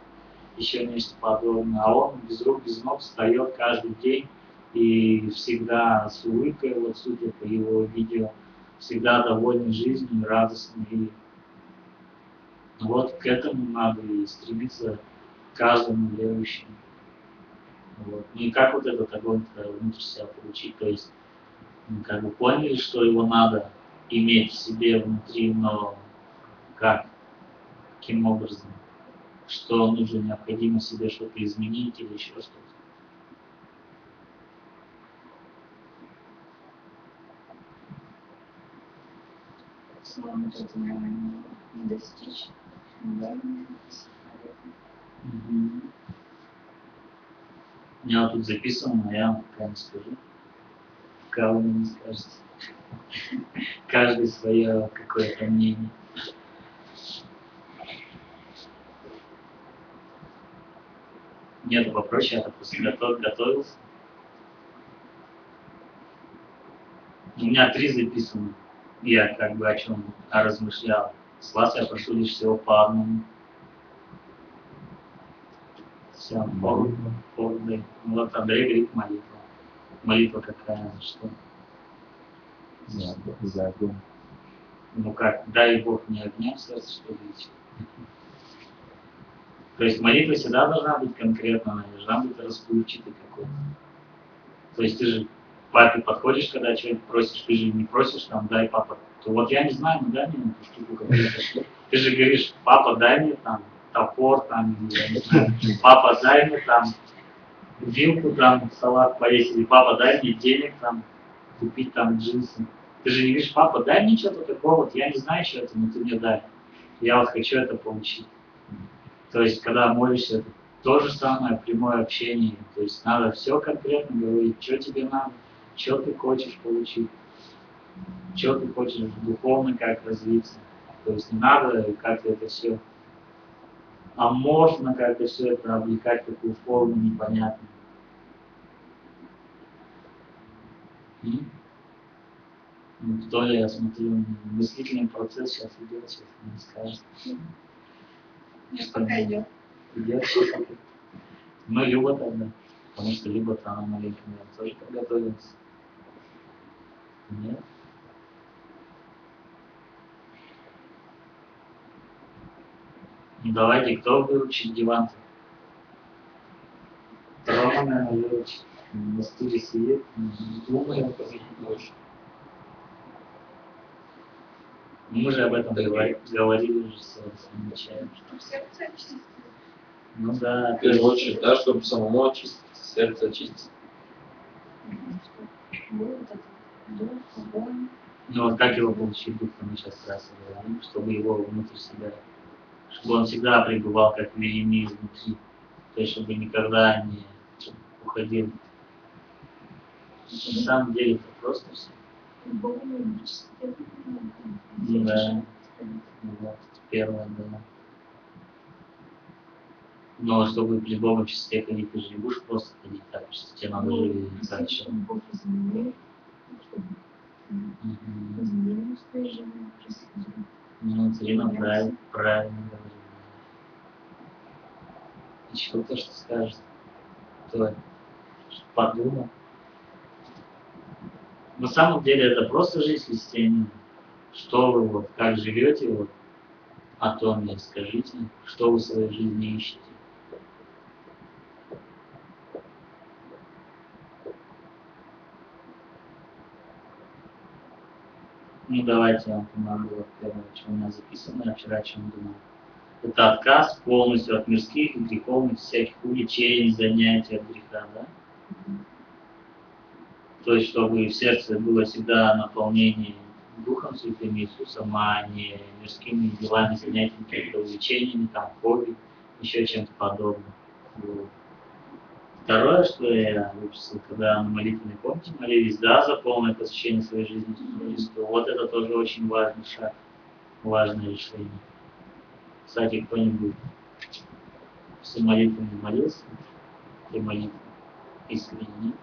еще нечто подобное. А он без рук, без ног встает каждый день и всегда с улыбкой, вот судя по его видео, всегда довольный жизнью, радостный. И вот к этому надо и стремиться каждому верующему. Вот. Ну и как вот этот огонь внутрь себя получить? То есть мы как бы поняли, что его надо иметь в себе внутри, но как, каким образом, что нужно, необходимо себе что-то изменить или еще что-то. славы тут, наверное, не достичь. Да. Угу. У меня тут записано, но я вам пока не скажу. Пока вы не скажете. Каждый свое какое-то мнение. Нет, попроще, я просто готов, готовился. У меня три записаны. Я как бы о чем размышлял. С вас я прошу лишь всего по одному. Все, молитва, молитва. Вот Андрей говорит молитва. Молитва какая, что? За огонь. Ну как, дай Бог мне огня в сердце, что видите. То есть молитва всегда должна быть конкретно, она должна быть расплывчатой какой-то. То есть ты же папе подходишь, когда человек просишь, ты же не просишь, там, дай папа. То вот я не знаю, ну дай мне эту штуку какую-то. Ты же говоришь, папа, дай мне там топор, там, я не знаю, папа, дай мне там вилку, там, салат поесть, или папа, дай мне денег, там, купить там джинсы. Ты же не говоришь, папа, дай мне что-то такое, вот я не знаю, что это, но ты мне дай. Я вот хочу это получить. То есть, когда молишься, это то же самое прямое общение. То есть, надо все конкретно говорить, что тебе надо, что ты хочешь получить, что ты хочешь духовно как развиться. То есть, не надо как-то это все аморфно, как-то все это облекать в такую форму непонятную. И? Ну, кто ли, я смотрю, мыслительный процесс сейчас идет, сейчас не скажет. Нет, пока идет. Идет. Ну, Люба тогда. Потому что Люба-то она маленькая, наверное, тоже подготовилась. Нет? Ну, давайте, кто выучит диван-то? Рома, наверное, выучит. На стуле сидит. Думаю, больше. Мы же об этом говорили, говорили уже с самым началом. Чтобы сердце очистить. Ну да. В первую очередь, да, чтобы самому очистить, сердце очистить. Ну вот как его получить дух, мы сейчас как раз говорим, чтобы его внутрь себя, чтобы он всегда пребывал как в Иеремии изнутри, то есть чтобы никогда не уходил. На самом деле это просто все. Да, вот, первое, да. Но чтобы при любом чистоте ходить, ты же не будешь просто ходить так, в чистоте надо же дальше. Ну, Ирина правильно, правильно говорит. Еще то, что скажет, то подумал. На самом деле это просто жизнь в системе. Что вы вот, как живете вот, о том мне скажите, что вы в своей жизни ищете. Ну давайте я вам помогу первое, что у меня записано, я вчера о чем думал. Это отказ полностью от мирских и греховных всяких увлечений, занятий от греха, да? То есть, чтобы в сердце было всегда наполнение Духом Святым Иисусом, а не мирскими делами, занятиями, какими-то увлечениями, там, хобби, еще чем-то подобным. Вот. Второе, что я выписал, когда на молитвенной комнате молились, да, за полное посвящение своей жизни Христу, вот это тоже очень важный шаг, важное решение. Кстати, кто-нибудь все молитвами молился, и молитвы искренне нет.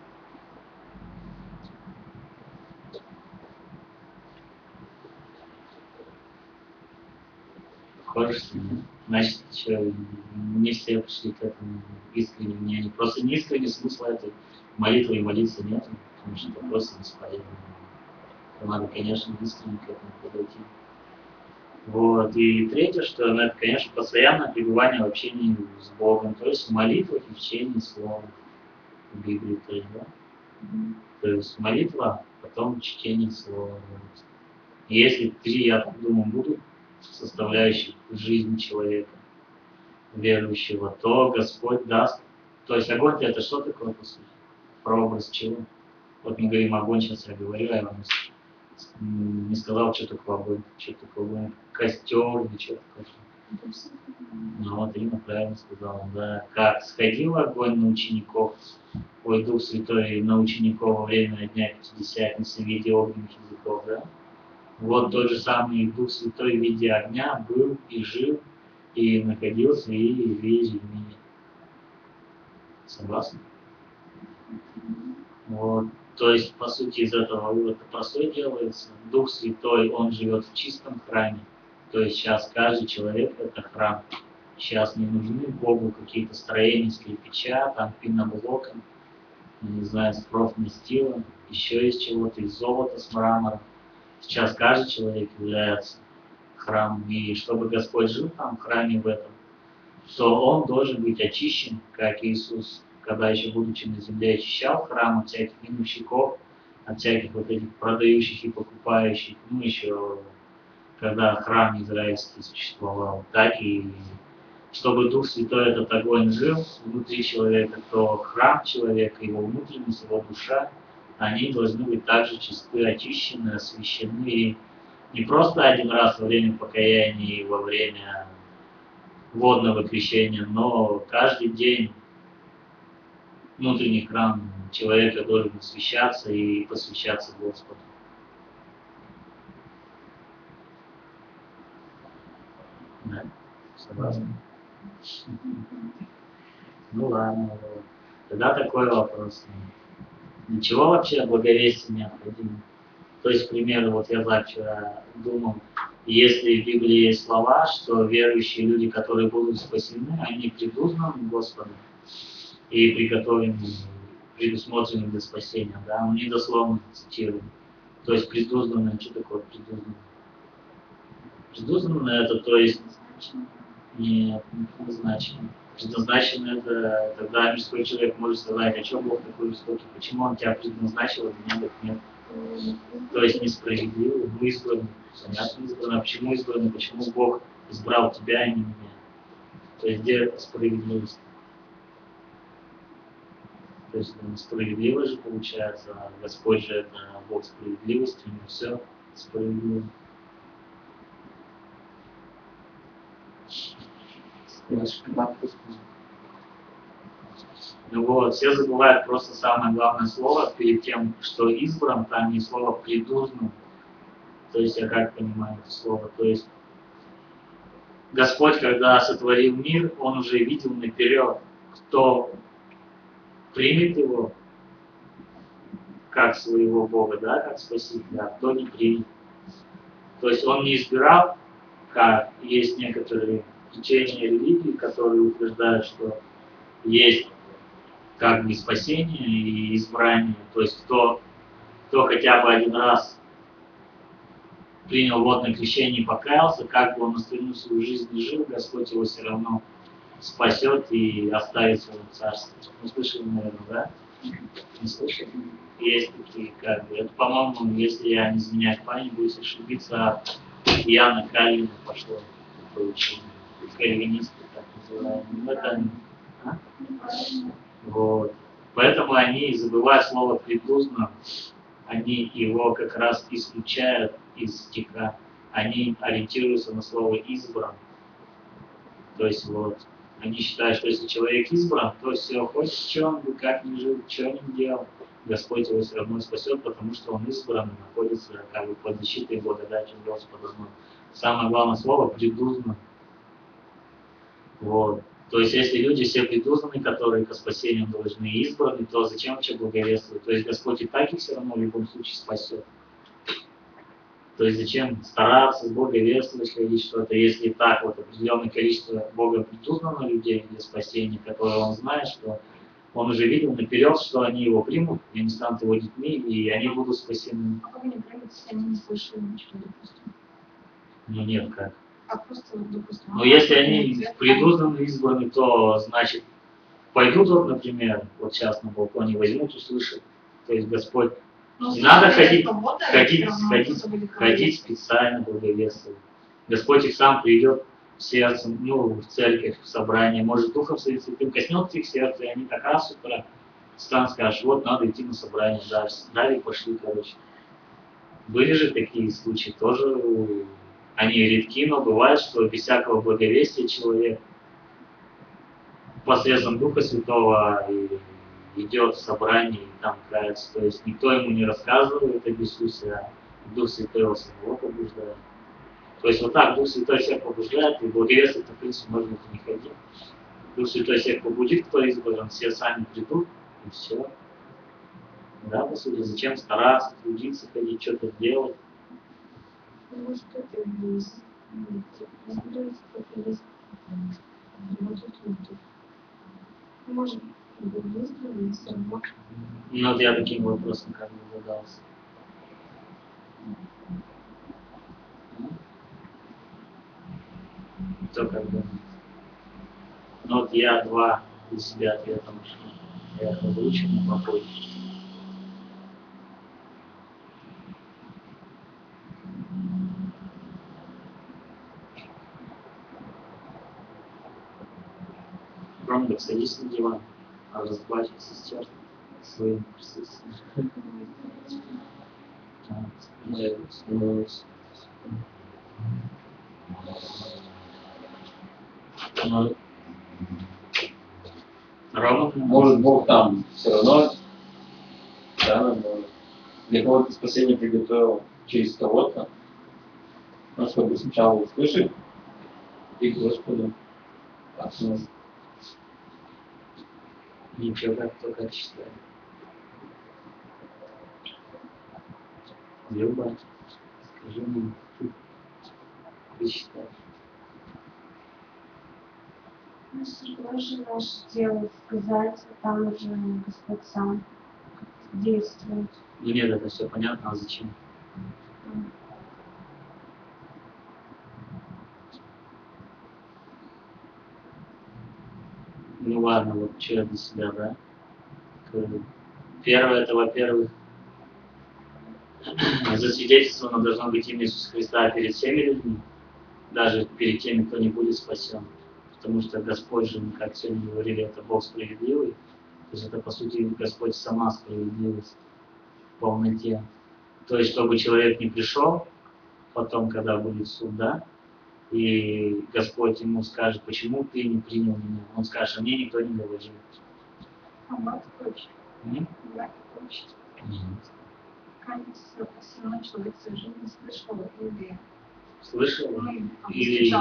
Значит, не все пришли к этому искренне. У меня просто не искренне смысла этой молитвы и молиться нет, потому что это просто бесполезно. Надо, конечно, искренне к этому подойти. Вот. И третье, что ну, это, конечно, постоянное пребывание в общении с Богом, то есть в молитвах и в чтении слова в Библии. То есть, да? Mm-hmm. То есть молитва, потом чтение слова. И если три, я так думаю, будут составляющих жизнь человека, верующего, то Господь даст. То есть огонь-то это что такое, по сути? Прообраз чего? Вот мы говорим огонь, сейчас я говорю, а я вам не сказал, что такое, что такое костер, ничего такого. Ну вот Ирина правильно сказала, да, как сходил огонь на учеников, ой, Дух Святой на учеников во время Дня Пятидесятницы в виде огненных языков, да? Вот тот же самый Дух Святой в виде огня был и жил, и находился, и весь в мире. Согласны? Вот. То есть, по сути, из этого вывода простой делается. Дух Святой, он живет в чистом храме. То есть сейчас каждый человек – это храм. Сейчас не нужны Богу какие-то строения из кирпича, там, пеноблока, не знаю, с профнастила, еще из чего-то, из золота, с мрамора. Сейчас каждый человек является храмом. И чтобы Господь жил там, в храме в этом, то он должен быть очищен, как Иисус, когда еще, будучи на земле, очищал храм от всяких минувщиков, от всяких вот этих продающих и покупающих, ну еще когда храм израильский существовал, так и чтобы Дух Святой этот огонь жил внутри человека, то храм человека, его внутренность, его душа, они должны быть также чисты, очищены, освящены, и не просто один раз во время покаяния и во время водного крещения, но каждый день внутренний храм человека должен освящаться и посвящаться Господу. Да? Согласны? Ну ладно. Тогда такой вопрос. Для чего вообще благовестие необходимо? То есть, к примеру, вот я вчера думал, если в Библии есть слова, что верующие люди, которые будут спасены, они придут нам, Господу, и приготовлены, предусмотрены для спасения, да, он не дословно цитирует. То есть предузнанное, что такое предузнанное? Предузнанное это, то есть, не предназначено. Предназначено это, тогда мирской человек может сказать, а что Бог такой высокий, почему он тебя предназначил, а меня так нет. То есть несправедливо, мы избраны, понятно избраны, почему избраны, почему Бог избрал тебя, а не меня. То есть где справедливость? То есть справедливо же получается, Господь же это Бог справедливости, у него все справедливо. Ну вот, все забывают просто самое главное слово перед тем, что избран, там не слово «предузнан». То есть я как понимаю это слово, то есть Господь, когда сотворил мир, Он уже видел наперед, кто примет его как своего Бога, да, как Спасителя, а кто не примет. То есть он не избирал, как есть некоторые течения религии, которые утверждают, что есть как бы спасение и избрание. То есть кто, кто хотя бы один раз принял водное крещение и покаялся, как бы он остальную свою жизнь не жил, Господь его все равно спасет и оставит свое царство. Не слышали, наверное, да? Не слышали? Есть такие, как бы, это, по-моему, если я не изменяю память, буду ошибиться, от Иоанна Калина пошло такое учение. Кальвинисты, так называемые. Это, а? Вот. Поэтому они, забывая слово «предузнан», они его как раз исключают из стиха. Они ориентируются на слово «избран». То есть вот. Они считают, что если человек избран, то все, хоть в чем бы, как ни жил, что ни делал, Господь его все равно спасет, потому что он избран и находится как бы под защитой и благодатью Господа. Самое главное слово «предузнан». Вот. То есть если люди все предузнаны, которые ко спасению должны избраны, то зачем вообще благовествовать? То есть Господь и так их все равно в любом случае спасет. То есть зачем стараться, благовествовать, ходить что-то, если так вот определенное количество Бога предузнано людей для спасения, которые он знает, что он уже видел наперед, что они его примут, и они станут его детьми, и они будут спасены. А как они примут, если они не слышали ничего, допустим? Ну нет, как. А просто, допустим, но если они предузнаны, избраны, то значит пойдут вот, например, вот сейчас на балконе возьмут, услышат, то есть Господь. Но не надо ходить, работа, ходить, ходить, ходить специально благовествовать. Господь их сам приведет в сердце, ну, в церковь, в собрание. Может, Духом Святым коснется их сердце, и они как раз с утра станут, скажут, вот, надо идти на собрание. Далее пошли, короче. Были же такие случаи тоже, они редки, но бывает, что без всякого благовестия человек посредством Духа Святого идет в собрание и там кается. То есть никто ему не рассказывает об Иисусе, а Дух Святой его самого побуждает. То есть вот так Дух Святой всех побуждает, и благовествовать, в принципе, можно не ходить. Дух Святой всех побудит, кто избран, все сами придут, и все. Да, по сути, зачем стараться, трудиться, ходить, что-то делать? Ну, что ты здесь? Может, ну, вот я таким вопросом как бы задался. Кто как думает? Ну, вот я два для себя ответа нашел. Я их озвучил на попой. Громко садись на диван, а расплачивайся с сердцем своим присутствием. Может, Бог там все равно, да, для кого-то спасение приготовил через кого-то, но чтобы сначала услышать и Господу отсюда. Ничего, как кто как считает. Люба, скажи мне, ты считаешь? Ну, согласен наше дело сказать, а там уже Господь сам действует. Ну нет, это все понятно, а зачем? Mm. Ну ладно, вот что для себя, да? Первое, это, во-первых, за свидетельство оно должно быть имя Иисуса Христа перед всеми людьми, даже перед теми, кто не будет спасен. Потому что Господь же, как сегодня говорили, это Бог справедливый. То есть это, по сути, Господь сама справедливость в полноте. То есть, чтобы человек не пришел потом, когда будет суд, да, и Господь ему скажет, почему ты не принял меня. Он скажет, а мне никто не говорит. А мать хочет. Мать хочет. Конечно, сильно человек всю жизнь слышал от людей. Слышал? Или,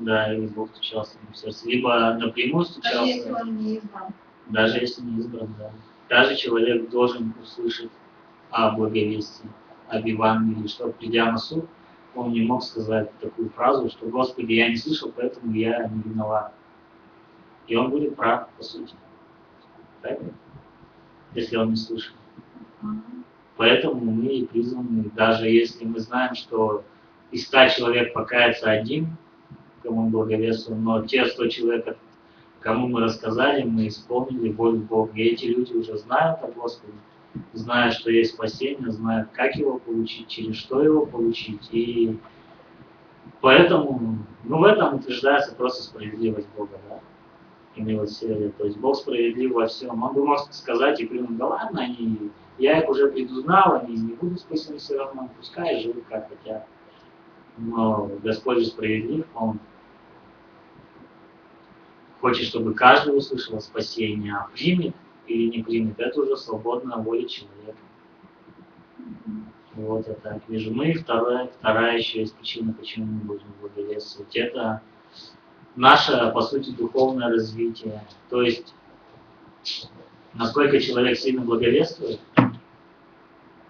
да, или Бог стучался в сердце. Либо напрямую стучался. Даже если он не избран. Даже если не избран, да. Даже человек должен услышать о благовестии, об Евангелии, что, придя на суд, он не мог сказать такую фразу, что «Господи, я не слышал, поэтому я не виноват». И он будет прав, по сути. Правильно? Если он не слышал. Mm-hmm. Поэтому мы и призваны, даже если мы знаем, что из ста человек покается один, кому благовествуем, но те сто человек, кому мы рассказали, мы исполнили волю Бога. И эти люди уже знают о Господе, знают, что есть спасение, знают, как его получить, через что его получить. И поэтому, ну, в этом утверждается просто справедливость Бога, да, и милосердие. То есть Бог справедлив во всем. Он бы мог сказать и плюнуть, да ладно, они, я их уже предузнал, они не будут спасены все равно, пускай живут как хотят. Но Господь же справедлив, Он хочет, чтобы каждый услышал спасение, а примет или не примет, это уже свободная воля человека. Вот это так вижу. Мы вторая, вторая еще есть причина, почему мы будем благовествовать. Это наше, по сути, духовное развитие. То есть, насколько человек сильно благовествует,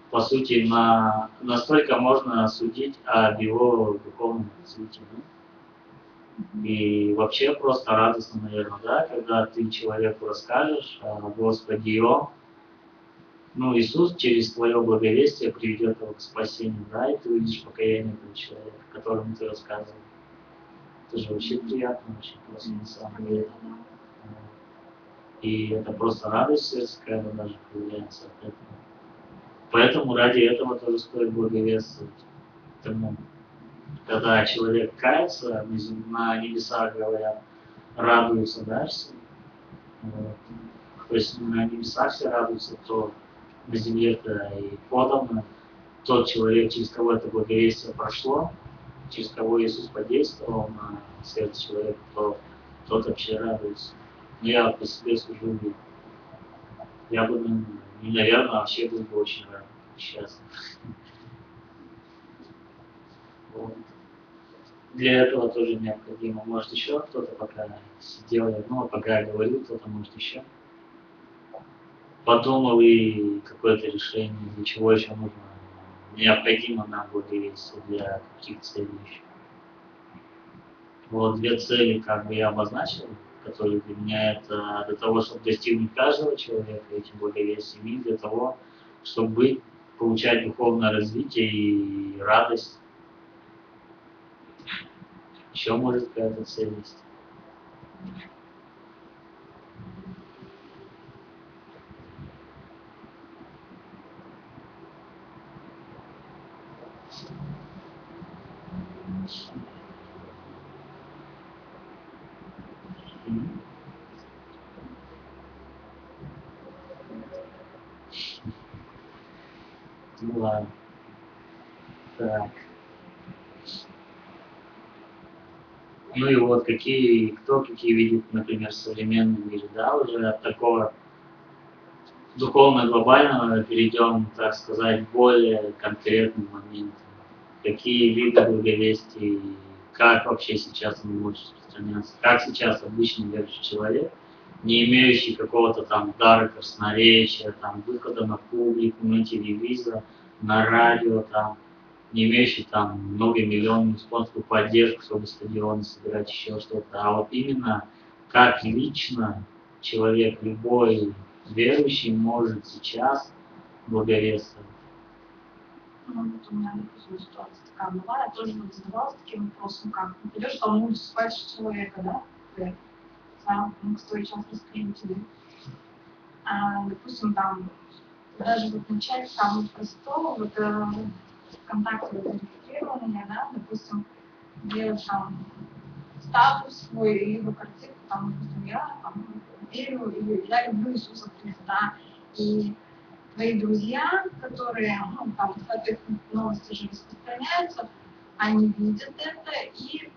по сути, на, настолько можно судить об его духовном развитии. И вообще просто радостно, наверное, да, когда ты человеку расскажешь о Господе, о, ну, Иисус через твое благовестие приведет его к спасению, да, и ты увидишь покаяние этого человека, которому ты рассказывал. Это же вообще приятно, очень просто на самом деле. И это просто радость сердца, когда даже появляется от этого. Поэтому ради этого тоже стоит благовествовать. Тому. Когда человек кается, на небесах говорят, радуются дальше. Вот. То есть на небесах все радуются, то на земле-то и подано тот человек, через кого это благовестие прошло, через кого Иисус подействовал на сердце человека, то тот вообще радуется. Но я по себе служу Богу. Я бы, не наверное, а вообще был бы очень рад, счастлив. Вот. Для этого тоже необходимо. Может, еще кто-то пока сидел, ну, пока я говорил, кто-то, может, еще подумал и какое-то решение, для чего еще нужно, необходимо нам благовестие, для каких целей еще. Вот две цели, как бы я обозначил, которые для меня это для того, чтобы достигнуть каждого человека этим благовестием, и для того, чтобы получать духовное развитие и радость. Еще может какая-то цель есть. Ну ладно. Так. Ну и вот какие, кто какие видит, например, в современном мире, да, уже от такого духовно-глобального перейдем, так сказать, более конкретным моментом. Какие виды благовестия, как вообще сейчас он может распространяться, как сейчас обычный верующий человек, не имеющий какого-то там дара красноречия, там, выхода на публику, на телевизор, на радио, там, не имеющий там многомиллионную спонсорскую поддержку, чтобы стадионы собирать, еще что-то. А вот именно как лично человек, любой верующий, может сейчас благовествовать. Ну, вот у меня, допустим, ситуация такая была, я тоже задавалась таким вопросом, как ты придешь, что он спрашивает человека, да, сам, ну, кто сейчас раскрепитель. А, допустим, там, даже вот начать самого простого, вот, ВКонтакте регистрирования, да, допустим, делаешь там статус свой, либо картинку, там, допустим, я там, верю, или я люблю Иисуса Христа, и твои друзья, которые, ну, там, соответственно, новости же распространяются, они видят это, и,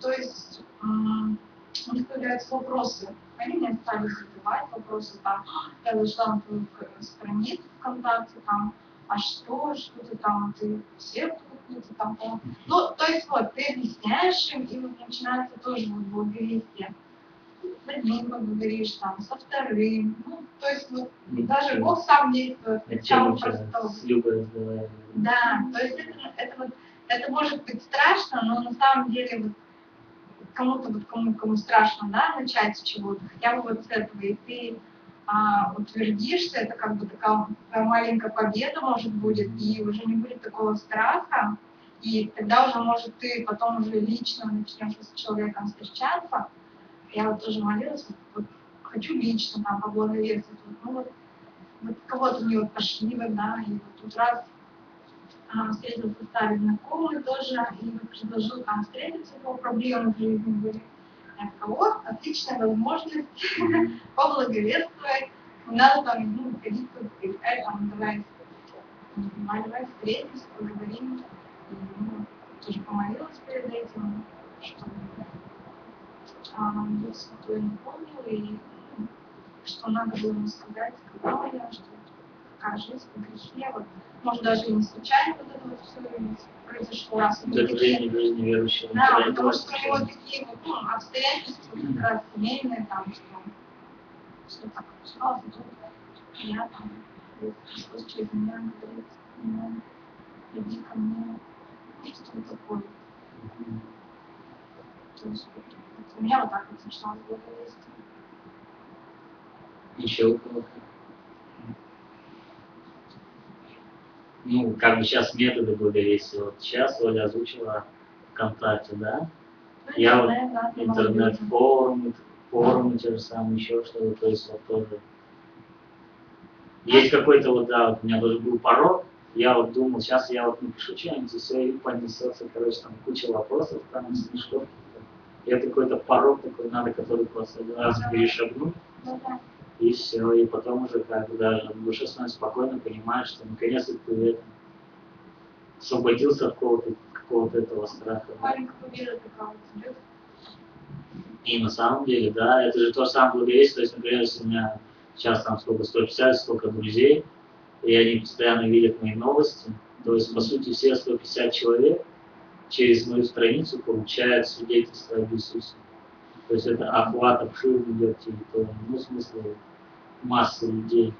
то есть, у них появляются вопросы, они мне стали задавать вопросы, там, я зашла на твою страницу ВКонтакте, там, а что, что ты там, ты все какие-то там, там. Ну, то есть вот, ты объясняешь им, и вот начинается тоже вот благовестие. С одним поговоришь, там, со вторым, ну, то есть вот, даже Бог сам действует. Сам с любой, да. Да, то есть это, это вот, это может быть страшно, но на самом деле вот кому-то, вот кому, кому страшно, да, начать с чего-то, хотя бы вот с этого, и ты А, утвердишься, это как бы такая маленькая победа, может, будет, и уже не будет такого страха, и тогда уже, может, ты потом уже лично начнешь с человеком встречаться. Я вот тоже молилась, вот, вот, хочу лично там поблагодарствовать, ну вот, вот кого-то мне вот пошли, да, и вот тут раз а, встретил в составе знакомый тоже, и вот предложил там встретиться, его проблемы в жизни были. Кого? Отличная возможность поблаговествовать. Не надо там, ну, ходить, привлекать, там, давай, давай встретимся, поговорим. И, ну, тоже помолилась перед этим, что я святой не помнила, и что надо было ему сказать, сказала я, что какая жизнь, по грехе, вот, может, даже и не случайно вот это вот все произошло. Раз у него такие, да, потому что у него такие вот, ну, обстоятельства, как раз семейные, там, что все так получалось, и тут я там, пришлось через меня говорить, ну, иди ко мне, что такое. То есть у меня вот так вот началось благовестие. Еще у кого-то? Ну, как бы сейчас методы благовестия. Вот сейчас Оля озвучила ВКонтакте, да? Я вот интернет-форумы, форумы те же самые, еще что-то, то есть вот тоже. Есть какой-то вот, да, вот у меня даже был порог, я вот думал, сейчас я вот напишу что-нибудь, и все, и понесется, короче, там куча вопросов, там смешков. Это какой-то порог такой надо, который просто один раз перешагнуть. И все, и потом уже как даже душа становится спокойно, понимает, что наконец-то ты это освободился от какого-то какого-то этого страха. И на самом деле, да, это же то же самое благовестие. То есть, например, если у меня сейчас там сколько, сто пятьдесят, сколько друзей, и они постоянно видят мои новости, то есть, по сути, все сто пятьдесят человек через мою страницу получают свидетельство об Иисусе. То есть это охват, обширный идет территории, ну, в смысле, масса людей.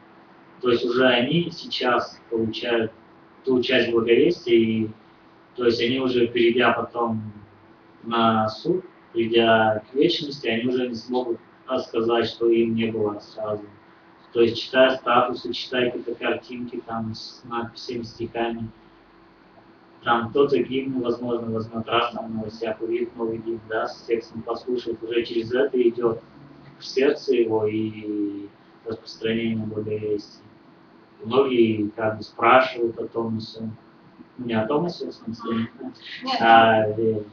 То есть уже они сейчас получают ту часть благовестия, и то есть они уже, перейдя потом на суд, придя к вечности, они уже не смогут сказать, что им не было сразу. То есть читая статусы, читая какие-то картинки там с надписями, стихами, там кто-то гимн, возможно, возможно, раз там в новостях увидит новый гимн, да, с текстом послушает, уже через это идет в сердце его и распространение благовестия. Многие как бы спрашивают о том, что... не о том, что в смысле, а вере,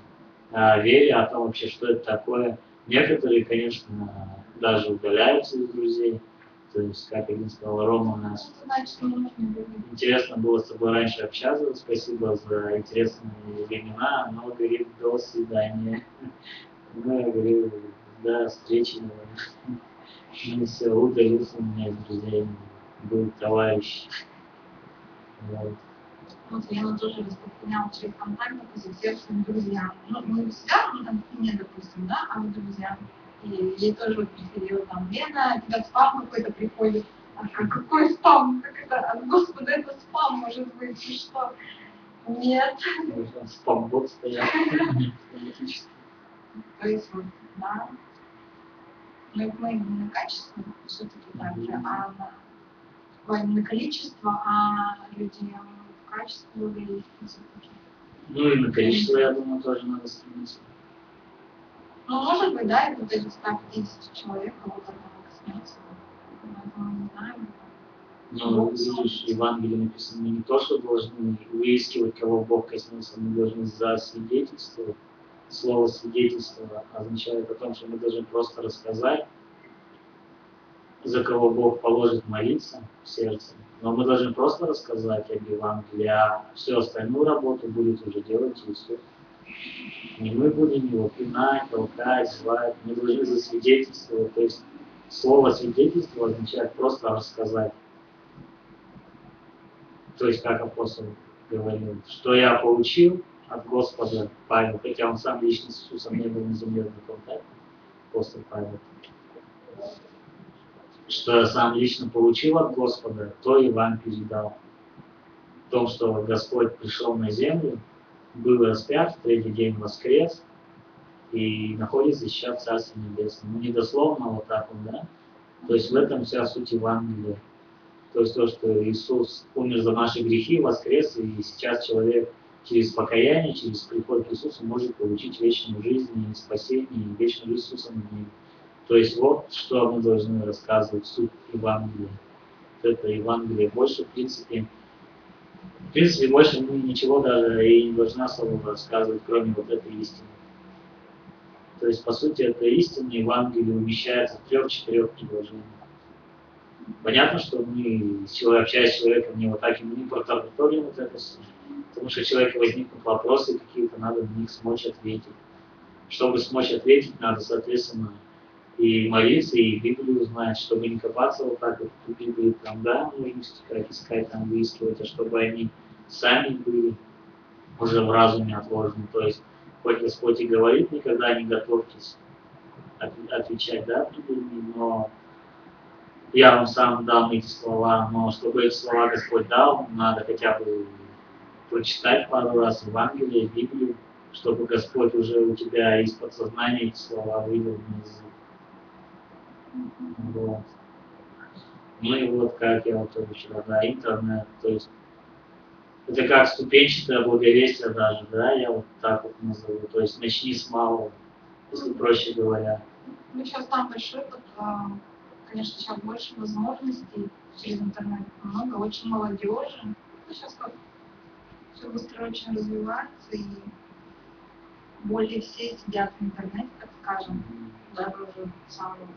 а вере, о том вообще, что это такое. Некоторые, конечно, даже удаляются из друзей. То есть, как один сказал, Рома, у нас интересно было с тобой раньше общаться, спасибо за интересные времена, но, говорит, до свидания. Ну, я говорю, до встречи, наверное. Все, удалился у меня из друзей, был товарищ. Вот я тоже распространяла через контакты по сердечным друзьям. Ну, мы у себя, ну, там, не, допустим, да, а вот друзьям. И ей тоже приходила там Лена, тебя спам какой-то приходит. А какой спам? Как это? Господи, это спам может быть, и что? Нет. Спам-бот стоял. То есть вот, да. Но мы не на качество, все-таки так же, а на количество, а людей в качестве людей. Ну и на количество, я думаю, тоже надо стремиться. Ну, может быть, да, это даже сто пятьдесят человек, кого-то коснется. Поэтому не знаем. Ну, видишь, в Евангелии написано, мы не то, что должны выискивать, кого Бог коснулся, мы должны засвидетельствовать. Слово свидетельство означает о том, что мы должны просто рассказать, за кого Бог положит молиться в сердце. Но мы должны просто рассказать об Евангелии, а всю остальную работу будет уже делать Иисус. Не мы будем его пинать, толкать, звать, мы должны засвидетельствовать. То есть слово свидетельство означает просто рассказать. То есть, как апостол говорил, что я получил от Господа Павел, хотя он сам лично с Иисусом не был на земле в контакте, апостол Павел. Что я сам лично получил от Господа, то и вам передал. В том, что Господь пришел на землю, был распят, в третий день воскрес и находится сейчас в Царстве Небесном. Ну, не дословно вот так вот, да? То есть в этом вся суть Евангелия. То есть то, что Иисус умер за наши грехи, воскрес, и сейчас человек через покаяние, через приход к Иисусу может получить вечную жизнь и спасение, и вечную жизнь Иисуса на ней. То есть вот, что мы должны рассказывать, суть Евангелия. Это Евангелие больше, в принципе, В принципе, больше мы ничего даже и не должна особо рассказывать, кроме вот этой истины. То есть, по сути, эта истина Евангелие умещается в трех-четырех предложениях. Понятно, что мы, общаясь с человеком, не вот так и мы не протаргетовим вот это все, потому что у человека возникнут вопросы какие-то, надо на них смочь ответить. Чтобы смочь ответить, надо, соответственно, и молиться, и Библию знать, чтобы не копаться вот так вот в Библии, там, да, нужно стекать, искать, там, выискивать, а чтобы они сами были уже в разуме отложены. То есть, хоть Господь и говорит, никогда не готовьтесь отвечать, да, но я вам сам дам эти слова, но чтобы эти слова Господь дал, надо хотя бы прочитать пару раз Евангелие, Библию, чтобы Господь уже у тебя из подсознания эти слова вывел на язык. Вот. Ну и вот как я вот тоже вчера, да, интернет, то есть это как ступенчатое благовестие даже, да, я вот так вот назову, то есть начни с малого, если проще говоря. Ну сейчас там большой, конечно, сейчас больше возможностей через интернет, много, очень молодежи, ну сейчас как все быстро очень развивается и более все сидят в интернете, так скажем, даже уже самого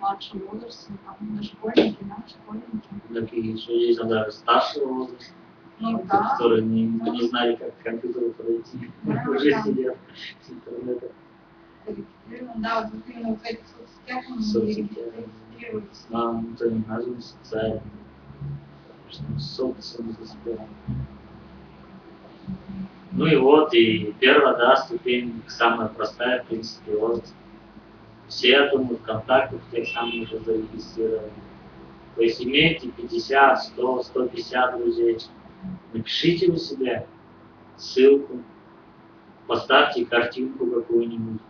младшего возраста, там, дошкольники, да, школьники. Так и еще есть, да, старшего возраста. ну, да. которые не, не знали, как к компьютеру подойти, да, уже да. сидят с интернета. Да, вот именно в этих соцсетях мы регистрируемся. Да, то не важно, социально. Потому что собственно заспеваем. Ну и вот, и первая, да, ступень, самая простая, в принципе, вот. Все, я думаю, в контактах тех самых уже зарегистрированы. То есть имейте пятьдесят, сто, сто пятьдесят друзей. Напишите у себя ссылку, поставьте картинку какую-нибудь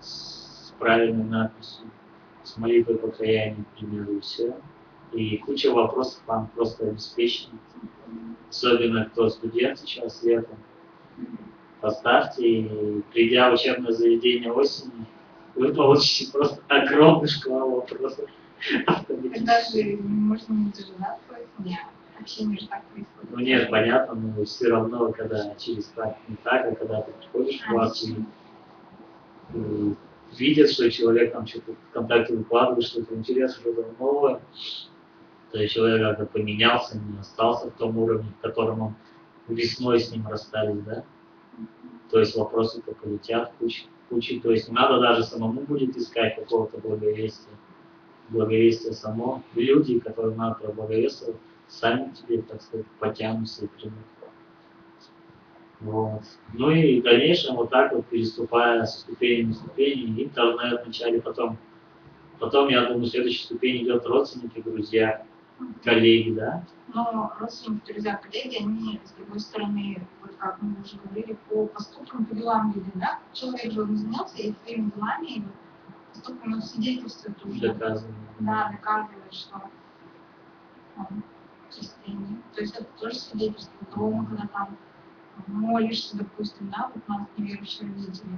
с правильной надписью, с молитвой покаяния, к примеру, и все. И куча вопросов вам просто обеспечена. Особенно кто студент сейчас летом. Поставьте, и придя в учебное заведение осенью, вы получите просто огромный шквал вопросов. Даже можно не дожидаться, нет, вообще не так происходит. Ну нет, понятно, но все равно, когда через так, не так, а когда ты приходишь в класс, и видят, что человек там что-то в контакте выкладывает, что-то интересное, что-то новое, то есть человек как-то поменялся, не остался в том уровне, в котором он весной с ним расстались, да? То есть вопросы-то полетят куча, куча, то есть не надо даже самому будет искать какого-то благовестия. Благовестие само, люди, которые надо проблаговествовать, сами тебе, так сказать, потянутся и примут. Вот. Ну и в дальнейшем вот так вот, переступая со ступени на ступени, интернет вначале, потом, потом, я думаю, следующая ступень идет родственники, друзья, коллеги, да? Но родственники, друзья, коллеги, они, с другой стороны, вот как мы уже говорили, по поступкам, по делам людей, да? Человек же он занимался, и своими делами, только он свидетельствует уже, доказывает. Да, доказывает, что он христианин. То есть это тоже свидетельство дома, когда там молишься, допустим, да, вот нас неверующие родители,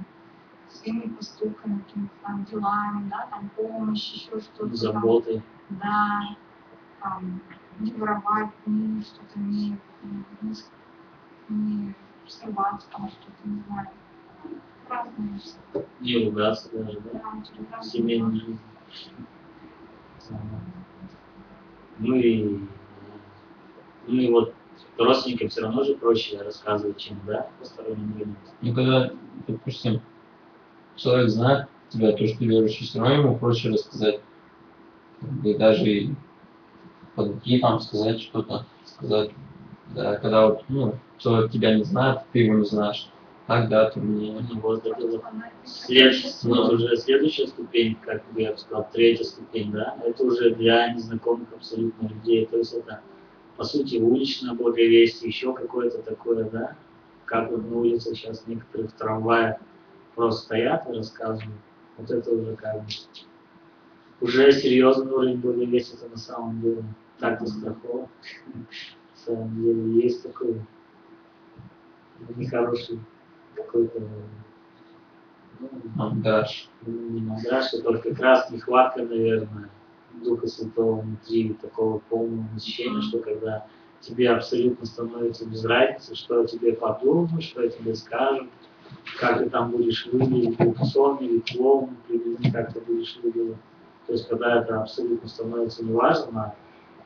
своими поступками, какими-то там делами, да, там помощь, еще что-то. Заботы. Там, да, там, не воровать, не что-то, не, не, не срываться, там что-то, не знаю. Не ругаться даже, да? Семейная жизнь. Ну и, ну и вот родственникам все равно же проще рассказывать, чем, да, посторонним людям. Ну когда, допустим, человек знает тебя, то, что ты верующий, все равно ему проще рассказать. И даже подойти там, сказать что-то, сказать. Да, когда вот, ну, человек тебя не знает, ты его не знаешь. Так, да, ты мне вот это след... вот уже следующая ступень, как бы я бы сказал, третья ступень, да, это уже для незнакомых абсолютно людей, то есть это, по сути, уличное благовестие, еще какое-то такое, да, как вот на улице сейчас некоторые в трамваях просто стоят и рассказывают, вот это уже как бы, уже серьезный уровень благовестия, это на самом деле, так и страхово, на самом деле есть такой нехороший какой-то ну, мандаж. Не мандаж, а только как раз нехватка, наверное, Духа Святого внутри, такого полного насыщения, что когда тебе абсолютно становится без разницы, что о тебе подумают, что о тебе скажут, как ты там будешь выглядеть, сон или клоун, или как ты будешь выглядеть. То есть когда это абсолютно становится неважно,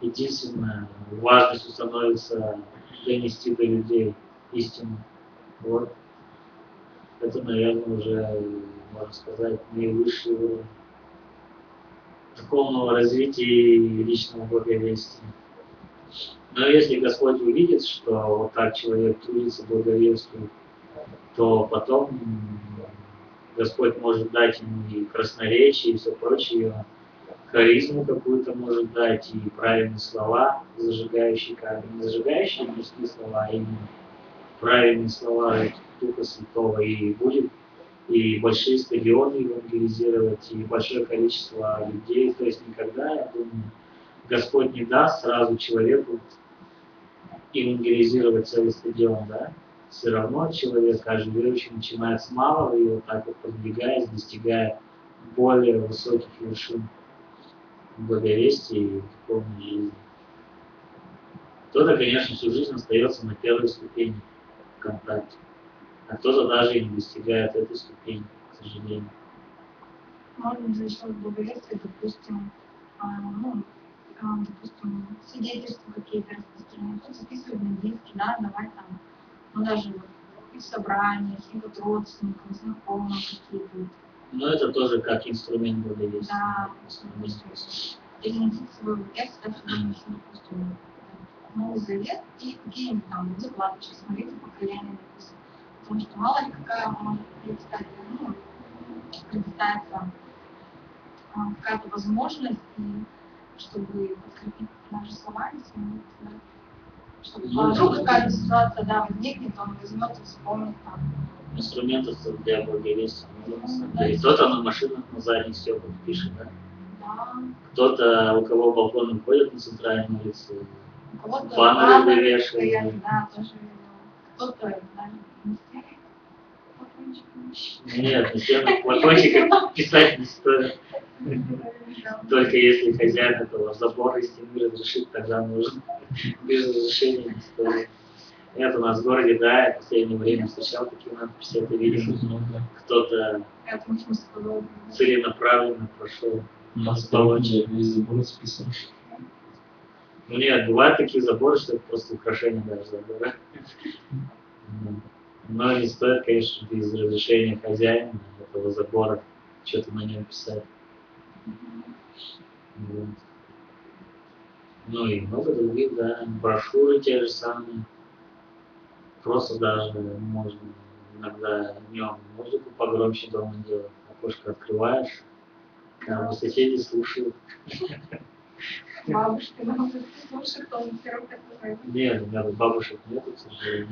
единственное, важностью становится донести до людей истину. Вот. Это, наверное, уже, можно сказать, наивысший уровень духовного развития и личного благовестия. Но если Господь увидит, что вот так человек трудится, благовествует, то потом Господь может дать ему и красноречие, и все прочее, харизму какую-то может дать, и правильные слова, зажигающие, как не зажигающие мирские слова, а именно правильные слова Духа Святого, и будет и большие стадионы евангелизировать, и большое количество людей. То есть никогда, я думаю, Господь не даст сразу человеку евангелизировать целый стадион, да? Все равно человек, каждый верующий, начинает с малого и вот так вот продвигаясь, достигая более высоких вершин благовестия и духовной жизни. Кто-то, конечно, всю жизнь остается на первой ступени контакта. А кто-то даже и не достигает этой ступени, к сожалению. Можно же еще благовестие, допустим, ну, допустим, свидетельства какие-то распространяют, тут записывают на диски, да, давать там, ну, даже и в собраниях, и вот родственникам, знакомым какие-то. Но это тоже как инструмент было есть. Да. Переносить свой текст, так что нам нужно, допустим, Новый Завет и какие-нибудь там заплаточки, смотрите, поколение написано. Потому что мало ли какая может предстать, ну, предстается какая-то возможность, и, чтобы подкрепить наши слова, если мы, да, чтобы вдруг какая-то ситуация, да, возникнет, он возьмет и вспомнит там. Инструментов для благовестия. Ну, да, и кто-то на машинах на задних стеклах пишет, да? Да. Кто-то, у кого балкон уходит на центральную улицу, баннеры вывешивают. Да, тоже кто-то, да, не стоит. Нет, на плакончиках писать не стоит. Только если хозяин этого забора и стены разрешит, тогда нужно. Без разрешения не стоит. Это у нас в городе, да, я в последнее время встречал такие надписи, это видел, кто-то целенаправленно прошел. У нас баллончик весь забор списан. Ну нет, бывают такие заборы, что это просто украшение даже забора. Но не стоит, конечно, без разрешения хозяина этого забора что-то на нем писать. Вот. Ну и много других, да, брошюры те же самые. Просто даже можно иногда днем музыку погромче дома делать. Окошко открываешь, а соседи слушают. Бабушка на музыку слушает, он первый такой. Нет, у меня бабушек нету, к сожалению.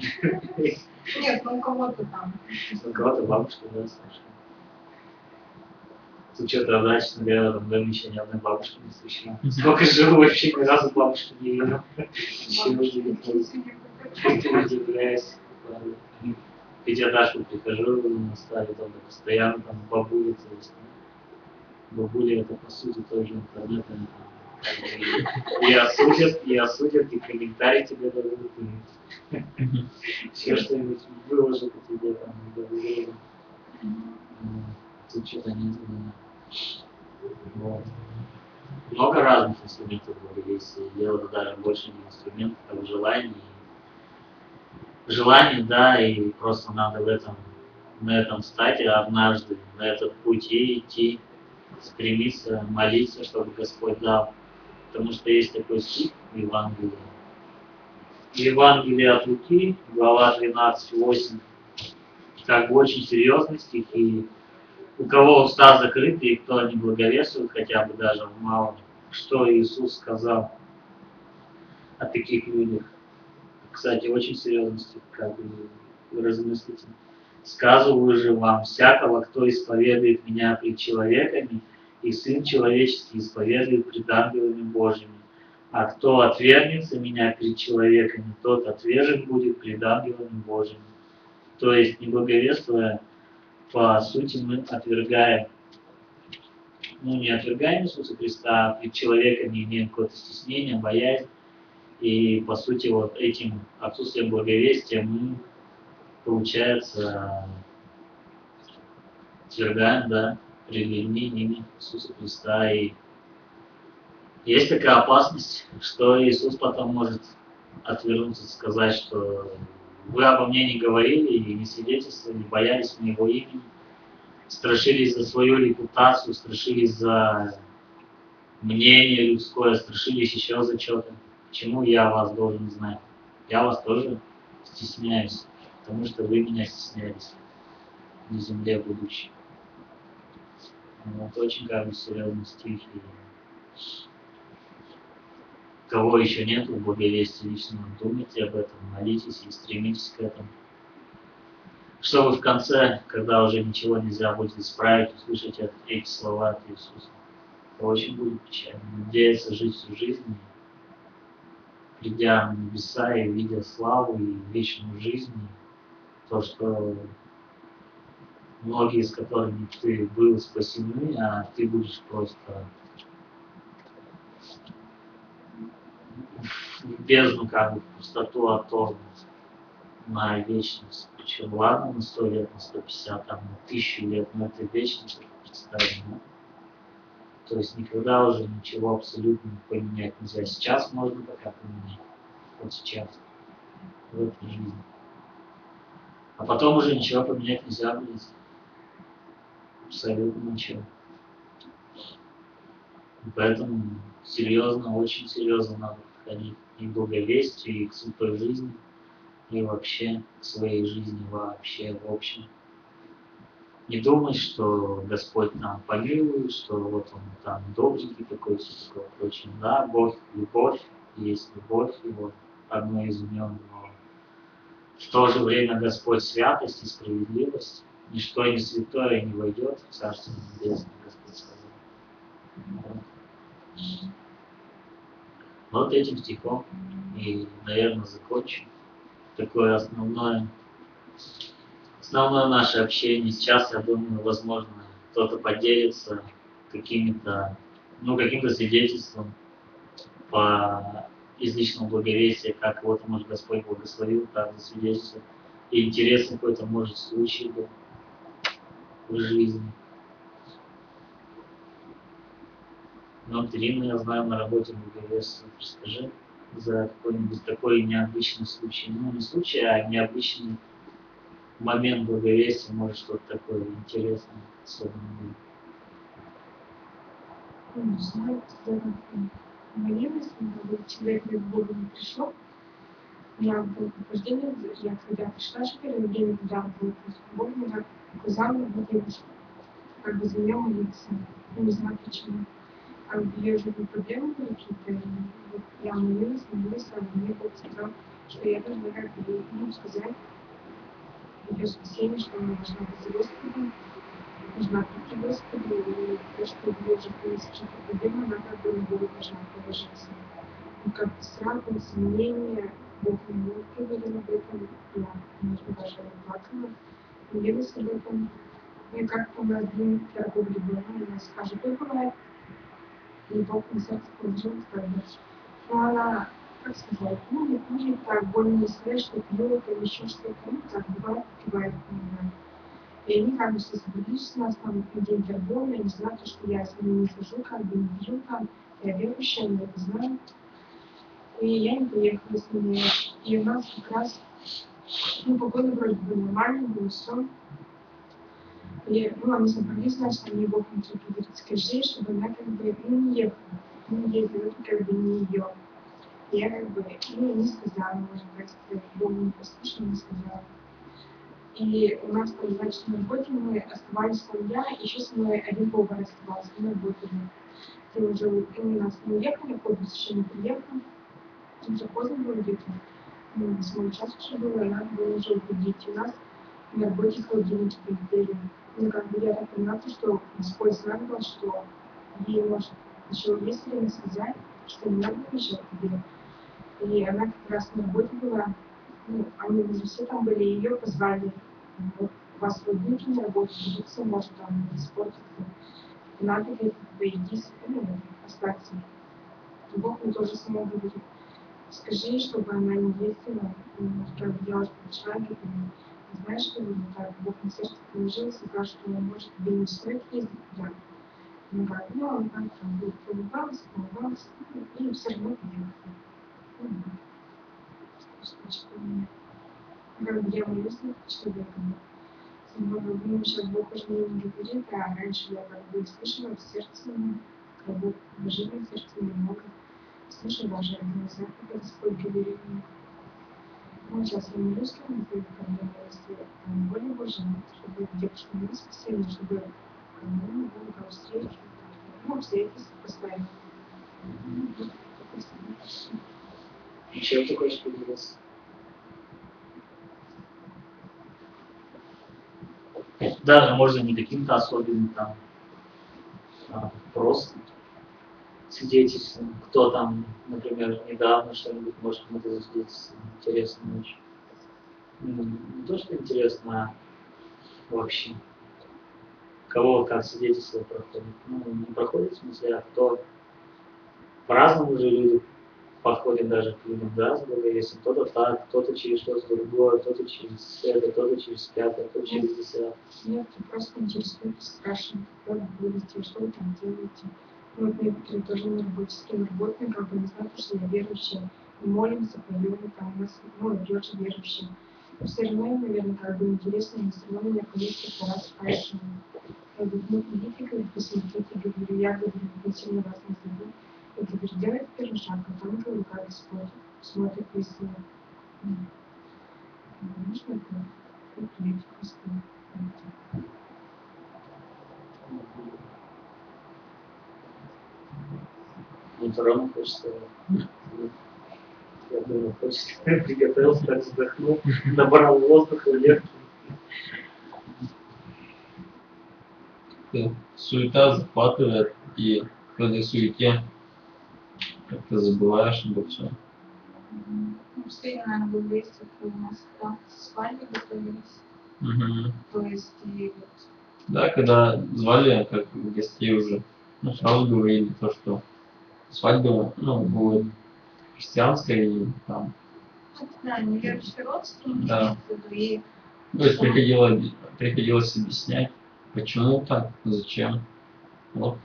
Нет, ну у кого-то там. У кого-то бабушка, да, слушает. Тут что-то однозначно, я в доме еще ни одной бабушки не слышала. Сколько живу, вообще ни разу бабушки не видел. Удивляюсь, пятиэтажку прихожу, на старый дом постоянно там бабули, то есть, бабули это по сути тоже интернет, и осудят, и осудят, и комментарии тебе дадут, и все что-нибудь выложат у тебя там, и тут что-то нет, вот. Много разных инструментов было, если дело даже больше не инструментов, а желаний. Желание, да, и просто надо в этом, на этом встать, и однажды на этот пути идти, стремиться, молиться, чтобы Господь дал. Потому что есть такой стих в Евангелии. Евангелие от Луки, глава двенадцать, восемь. Как бы очень серьезный стих, и у кого уста закрыты, и кто не благовествует, хотя бы даже в малом, что Иисус сказал о таких людях. Кстати, очень серьезно, как бы размыслите. Сказываю же вам, всякого, кто исповедует меня пред человеками, и Сын Человеческий исповедует пред ангелами Божьими. А кто отвергнется меня пред человеками, тот отвержен будет пред ангелами Божьими. То есть, не благовествуя, по сути, мы отвергаем, ну, не отвергаем Иисуса Христа, а пред человеками имеем какое-то стеснение, боязнь. И, по сути, вот этим отсутствием благовестия мы, получается, отвергаем, да, пред людьми имя Иисуса Христа. И есть такая опасность, что Иисус потом может отвернуться и сказать, что вы обо мне не говорили и не свидетельствовали, не боялись моего имени, страшились за свою репутацию, страшились за мнение людское, страшились еще за что-то. Почему я вас должен знать? Я вас тоже стесняюсь, потому что вы меня стеснялись на земле будущей. Вот очень, как бы, серьезный стих. Кого еще нет в благовестии личного, думайте об этом, молитесь и стремитесь к этому. Чтобы в конце, когда уже ничего нельзя будет исправить, услышать эти слова от Иисуса. Это очень будет печально. Надеяться жить всю жизнь, придя в небеса и видя славу и вечную жизнь, то, что многие из которыми ты был спасены, а ты будешь просто в бездну, как бы в пустоту оторван на вечность. Причем ладно на сто лет, на сто пятьдесят, там, на тысячу лет, но это вечность, представим, То есть никогда уже ничего абсолютно поменять нельзя. Сейчас можно пока поменять. Вот сейчас. В этой жизни. А потом уже ничего поменять нельзя будет. Абсолютно ничего. Поэтому серьезно, очень серьезно надо подходить и к благовестию, и к святой жизни, и вообще к своей жизни вообще в общем. Не думай, что Господь нам помилует, что вот он там добренький такой, все такое прочее. Да, Бог — любовь, есть любовь, и вот одно из имен. В то же время Господь — святость и справедливость. Ничто не святое не войдет в Царство Небесное, Господь сказал. Вот этим стихом и, наверное, закончим. Такое основное, основное наше общение сейчас, я думаю, возможно, кто-то поделится каким-то, ну, каким-то свидетельством по из личного благовестия, как его-то, может, Господь благословил, как засвидетельствовал. И интересный какой-то, может, случай был в жизни. Ну, Ирина, я знаю, на работе благовествует. Расскажи за какой-нибудь такой необычный случай. Ну, не случай, а необычный момент благовестия, может, что-то такое интересное, особенное. Я не знаю, кто молилась, но человек к Богу не пришел. Я была в пробуждении, я когда пришла, что первое время, когда была в Богу, я глазами молилась, как бы за меня молиться, я не знаю почему. А я уже были проблемы какие-то, я молилась, молилась, а мне Бог сказал, что я должна как бы ему сказать ее спасение, что она должна быть за Господом, нужна прийти к Господу, и то, что было уже принесено проблемы, она как бы не была должна положиться. Ну, как бы страх, сомнения, Бог меня приводил об этом, я, может, даже плакала, молилась об этом. И как-то у нас день такой влюбленный, у нас каждый день бывает, и Бог на сердце положил, так дальше. Но она, как сказать, ну, не может так, больно не сказать, что пьет, или еще что-то, ну, так бывает, бывает, понимаю. И они как бы все забылись с нас, там, день торговли, они знают, что я с ними не сижу, как бы не бью там, я верующая, они это знают. И я не поехала с ними. И у нас как раз, ну, погода вроде бы нормальная, было все. И, ну, они собрались, значит, они Бог внутри говорит, скажи, чтобы она как бы, ну, не ехала, не ездила, как бы не ее. И я как бы, ну, не сказала, может быть, Богу не послушала, не сказала. И у нас там, значит, на работе мы оставались там я, еще со мной один повар оставался, мы работали. И уже и у нас не уехали, автобус еще не приехал, уже поздно было где-то, ну, восьмой час уже было, и надо было уже уходить. У нас на работе холодильники прилетели. Ну, как бы я так поняла, что Господь знак был, что ей, может, еще есть время сказать, что не надо уезжать тебе. И она как раз на работе была, ну, они уже все там были, и ее позвали. Вот у вас родники на работе, ведутся, может, там испортиться. Надо ли иди, ну, остаться. И Бог мне тоже самому говорит, скажи, чтобы она не ездила, чтобы я уже получала, знаешь, что ли, так, Бог на сердце положил, сказал, что он может тебе не стоит ездить туда. Ну, как, ну, он там был, улыбался, улыбался, и все равно приехал. Ну, значит, у меня. Как бы я молюсь над человеком. Ну, сейчас Бог уже мне не говорит, а раньше я как бы слышала в сердце, как бы в жизни сердце немного. Слушай, даже один из заповедей, сколько говорит мне. Ну, сейчас я не русская, но я не более больше, чтобы девушка не спасена, чтобы она была встреча, ну, обстоятельства поставили. И чем ты хочешь поделиться? Даже можно не каким-то особенным там, а просто свидетельством, кто там, например, недавно что-нибудь может кому-то засвидетельствовать, интересно очень. Ну, не то, что интересно, а вообще, кого как свидетельство проходит. Ну, не проходит в смысле, а кто по-разному же люди подходят даже к людям, да, с благовестием. Кто-то так, кто-то через что-то другое, кто-то через это, кто-то через пятое, кто-то через десятое. Нет, ты просто интересуешься, спрашиваешь, как вы будете, что вы там делаете. Вот некоторые тоже энергетические работники, как бы не знают, что я верующая, и молимся, поем, там у нас, ну, идешь верующим. Но все равно им, наверное, как бы интересно, но все равно меня количество по вас, поэтому я говорю, ну, идите, говорю, посмотрите, говорю, я говорю, я сильно вас не забыл. Я говорю, делайте первый шаг, а там, говорю, как Господь смотрит весело. Можно это куплеть просто. Не равно хочется. Я думаю, хочется. Приготовился, так вздохнул, набрал воздуха, легкий. Да, суета захватывает, и в этой суете как-то забываешь обо всем. Последний, наверное, был весь, у нас там свадьбы готовились. То есть, и вот... Да, когда звали, как гостей уже, ну, сразу говорили то, что свадьба, ну, будет христианская и там... Да, неверующие родственники. Да. И... То есть приходилось, приходилось объяснять, почему так, зачем. Вот.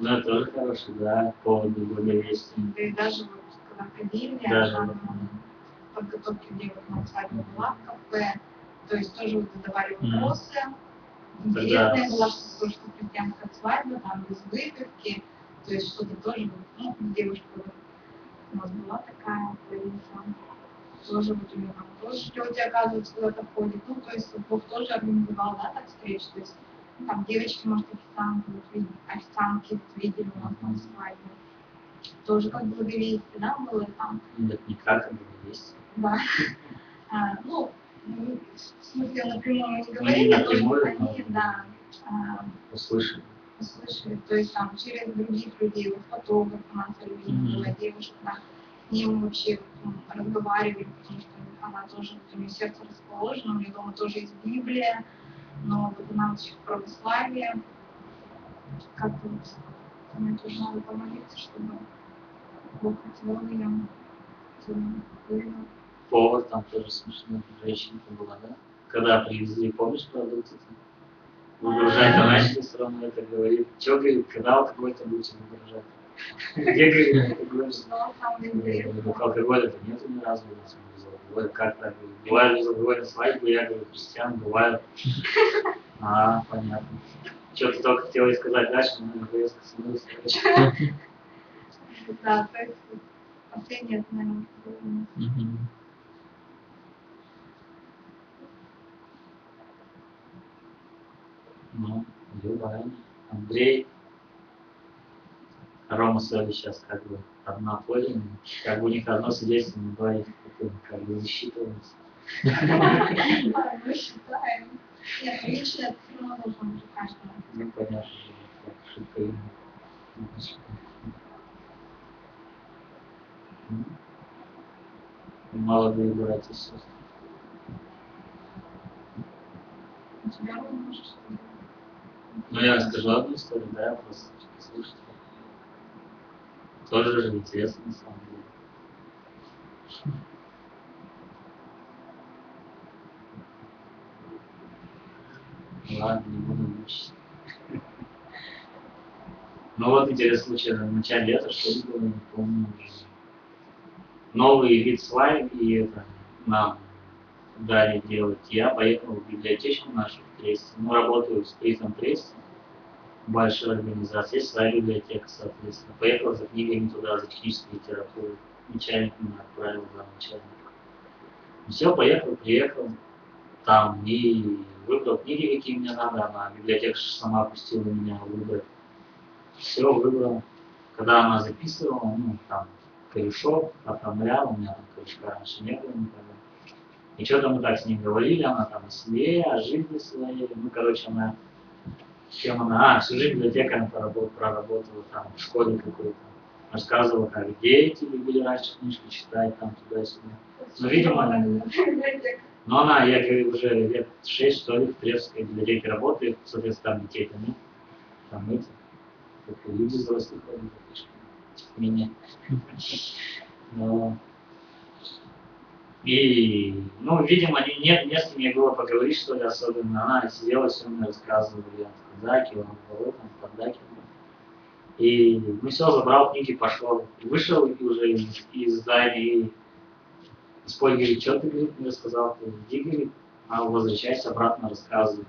Ну, это тоже хороший, да, повод для благовестия. Да и даже вот, когда ходили, она да. Подготовки девок на свадьбу была в кафе, то есть тоже задавали вопросы. Mm. Интересные да. Была, что христианская свадьба, там без выпивки, то есть что-то тоже, ну, девушка у нас была такая, тоже вот у меня там тоже тетя, оказывается, куда-то ходит, ну, то есть Бог тоже организовал, да, так встречу, то есть там девочки, может, официанты, официантки видели у нас там свадьбу. Тоже как благовестие, да, было там. Нет, не как благовестие. Да. А, ну, в смысле, напрямую не говорили, а тоже они, да. А, услышали. Услышали, то есть там через других людей, вот фотограф у нас любимая была девушка, да, с ним вообще разговаривали, потому что она тоже, у нее сердце расположено, у нее дома тоже есть Библия. Но вот нам еще в православии, как-то вот, мне тоже надо помолиться, чтобы Бог хотел ее, вывел. Повар там тоже смешная женщина-то была, да? Когда привезли, помнишь, продукты? Выгружать она начали, все равно это говорит. Че, говорит, канал какой-то будете выгружать? Где, говорит, выгружать? Алкоголя-то нету ни разу у нас. Как так? Бывает, говорят свадьбу, я говорю, христиан, бывает. А, понятно. Что ты только хотела сказать дальше, но резко смысл. Да, то есть последнее, наверное, было. Ну, любая. Андрей. Рома с Олей сейчас как бы одна поле, как бы у них одно свидетельство, но двоих как бы засчитывается. Мы считаем. Нет, лично это все равно должно быть каждому. Ну, понятно, как шутка именно. Молодые братья и сестры. У тебя Рома что ли? Ну, я расскажу одну историю, да, просто послушайте. Тоже же интересно, на самом деле. Ладно, не буду мучиться. Ну вот интересный случай, в начале лета, что ли, было, не помню. Новый вид слайм нам дали делать. Я поехал в библиотечку нашу в Тресте. Ну, работаю с призом Тресте. Большая организация, есть своя библиотека, соответственно. Поехал за книгами туда, за техническую литературу. Начальник меня отправил, да, начальник. Все, поехал, приехал там и выбрал книги, какие мне надо. Она, библиотекарша сама пустила меня выбрать. Все, выбрал. Когда она записывала, ну, там, корешок оформлял, у меня там корешка раньше не было никогда. И что-то мы так с ней говорили, она там о себе, о жизни своей, ну, короче, она... Чем она, а, всю жизнь библиотекарем проработала, там, в школе какой-то, рассказывала, как дети любили раньше книжки читать, там, туда-сюда. Ну, видимо, она, но она, я говорю, уже лет шесть, что ли, в Тревской библиотеке работает, соответственно, там детей там нет, там эти, как люди взрослые ходят, меня. И, ну, видимо, не, не с кем ей было поговорить, что ли, особенно. Она сидела, все мне рассказывала, я в Казаке, он был, там, в Казаке. И, ну, все, забрал книги, пошел. И вышел и уже из, из зали. Господь говорит, что ты, говорит, мне рассказал? Ты иди, говорит, а возвращайся обратно, рассказывай.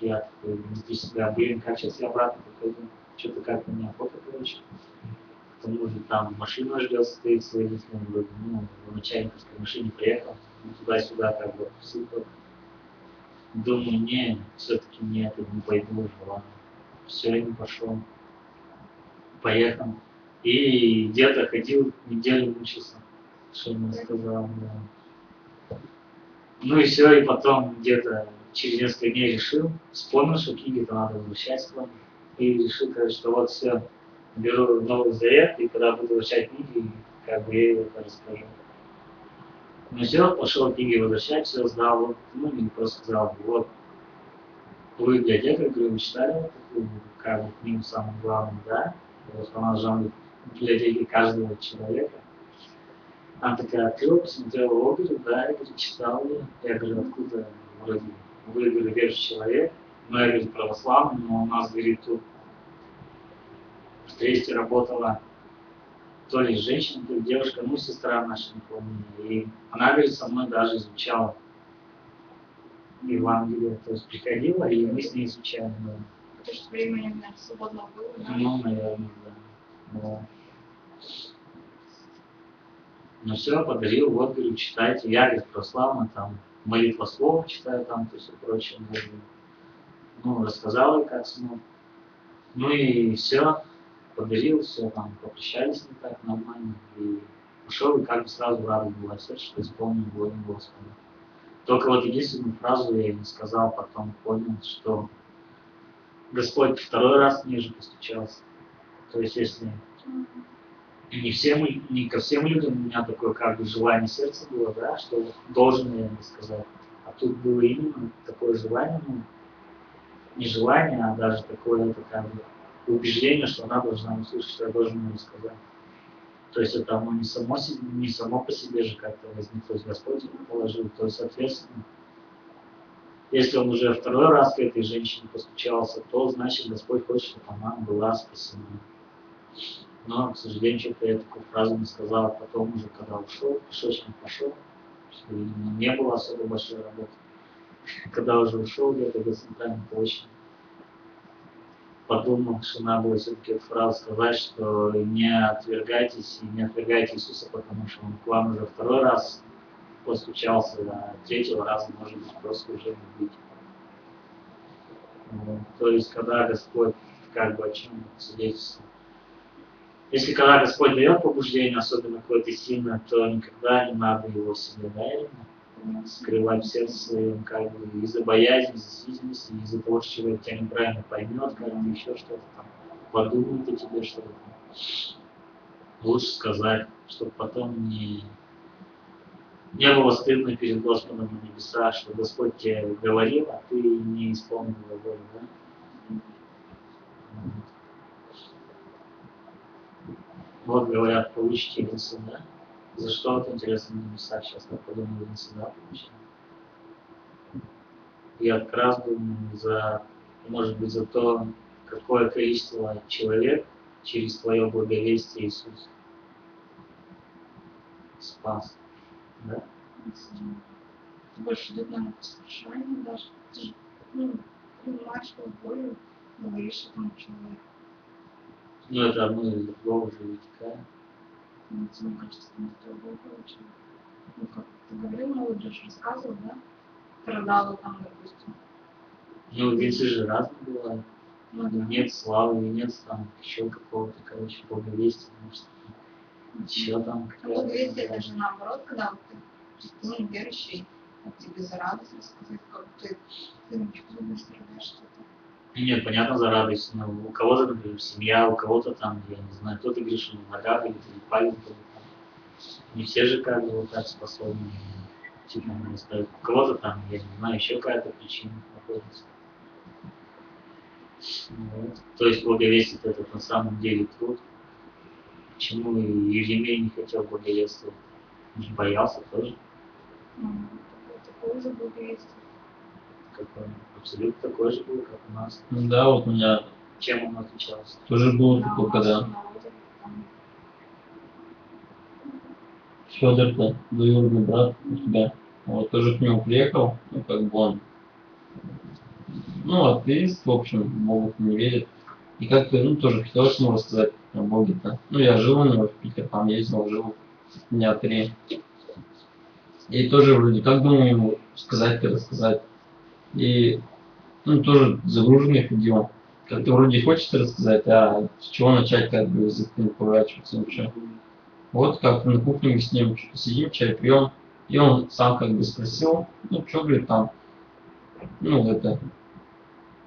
Я такой, ты себя, блин, как сейчас я обратно приходил? Что-то как-то не охота, короче. К тому же там машина ждет, стоит с водителем, вроде, ну, в начальниковской машине приехал, ну, туда-сюда, как бы, супер. Думаю, не, все-таки нет, не пойду уже, ладно. Все, я не пошел. Поехал. И где-то ходил, неделю мучился, что он сказал, да. Ну и все, и потом где-то через несколько дней решил, вспомнил, что книги-то надо возвращать с вами. И решил, короче, что вот все, беру Новый Завет, и когда буду возвращать книги, как бы я это расскажу. Ну все, пошел книги возвращать, все сдал, вот, ну и просто сказал, вот, вы библиотека, говорю, вы читали вот как бы книгу самую главную, да? Потому что она жанр библиотеки каждого человека. Она такая открыла, посмотрела образ, да, я говорю, читал ее. Я говорю, откуда вроде вы, говорю, верующий человек, но я говорю, православный, но у нас, говорит, тут в тресте работала то ли женщина, то ли девушка, ну, сестра наша, не помню. И она, говорит, со мной даже изучала Евангелие, то есть приходила, и мы с ней изучали. Да. Потому что времени, наверное, свободно было, да? Ну, наверное, да. да. Ну все, подарил, вот, говорю, читайте. Я, говорит, православно, там, молитва слова читаю, там, то все прочее. Говорю. Ну, рассказал ей, как смог. Ну и все, подарил, все, там, попрощались не так, нормально. И ушел, и как бы сразу радость была, все, что исполнил волю Господа. Только вот единственную фразу я ей сказал, потом понял, что Господь второй раз ниже постучался. То есть, если... Не, всем, не ко всем людям у меня такое как бы желание сердца было, да, что должен я ему сказать. А тут было именно такое желание, ну, не желание, а даже такое, такое убеждение, что она должна услышать, что я должен ему сказать. То есть это оно не само, не само по себе же как-то возникло, Господь ему положил. То есть, соответственно, если он уже второй раз к этой женщине постучался, то значит Господь хочет, чтобы она была спасена. Но, к сожалению, что-то я такую фразу не сказал, потом уже, когда ушел, пешочник пошел, что, видимо, не было особо большой работы. Когда уже ушел где-то до центральной площади, подумал, что надо было все-таки эту фразу сказать, что не отвергайтесь и не отвергайте Иисуса, потому что он к вам уже второй раз постучался, а третьего раза, может быть, просто уже не быть. Вот. То есть, когда Господь как бы о чем свидетельствует. Если когда Господь дает побуждение, особенно какое-то сильное, то никогда не надо его себе, да, скрывать в сердце своем, как бы, из-за боязни, из-за сильности, из-за того, что человек тебя неправильно поймет, как бы еще что-то там, подумает о тебе что-то. Лучше сказать, чтобы потом не, не было стыдно перед Господом на небесах, что Господь тебе говорил, а ты не исполнил его, да? Вот, говорят, получите венцы, да? За что, вот, интересно, на небесах сейчас, как подумал, венцы, да, получили? Я как раз думаю, за, может быть, за то, какое количество человек через твое благовестие Иисус спас, да? Больше идет, наверное, послушание даже. Ты же, ну, понимаешь, что в Боге говоришь этому человеку. Ну, это одно из другого уже вытекает. Ну, мне кажется, это другое получилось. Ну, как ты говорил, молодежь рассказывал, да? Страдала там, допустим. Ну, венцы же разные бывают. Ну, да. Нет славы, нет там еще какого-то, короче, благовестия, может, еще там какая-то... Благовестие, это же наоборот, когда ты, ну, верующий, а тебе за радость рассказать, как ты, ты не чувствуешь, страдаешь что-то. Нет, понятно, за радость, но у кого-то, например, семья, у кого-то там, я не знаю, кто-то грешил на ногах или перепалил. Не все же как бы вот так способны, типа, у кого-то там, я не знаю, еще какая-то причина находится. Вот. То есть благовестит этот на самом деле труд. Почему Иеремия не хотел благовествовать? Не боялся тоже. Такой же благовестие. Какой? Абсолютно такой же был, как у нас. Ну, да, вот у меня. Чем он отличался? Тоже было такое, когда Федор-то, двоюродный брат у тебя, вот тоже к нему приехал, ну как бы он, ну атеист, в общем, Богу не верит. И как-то, ну тоже хотелось ему рассказать о Боге-то. Ну я жил у него в Питер, там ездил, жил дня три. И тоже вроде как думал ему сказать-то рассказать. И ну тоже загруженный ходил. Как-то вроде хочется рассказать, а с чего начать, как бы язык не поворачиваться, ничего. Вот как-то на кухне мы с ним сидим, чай пьем, и он сам как бы спросил, ну что, говорит, там, ну это,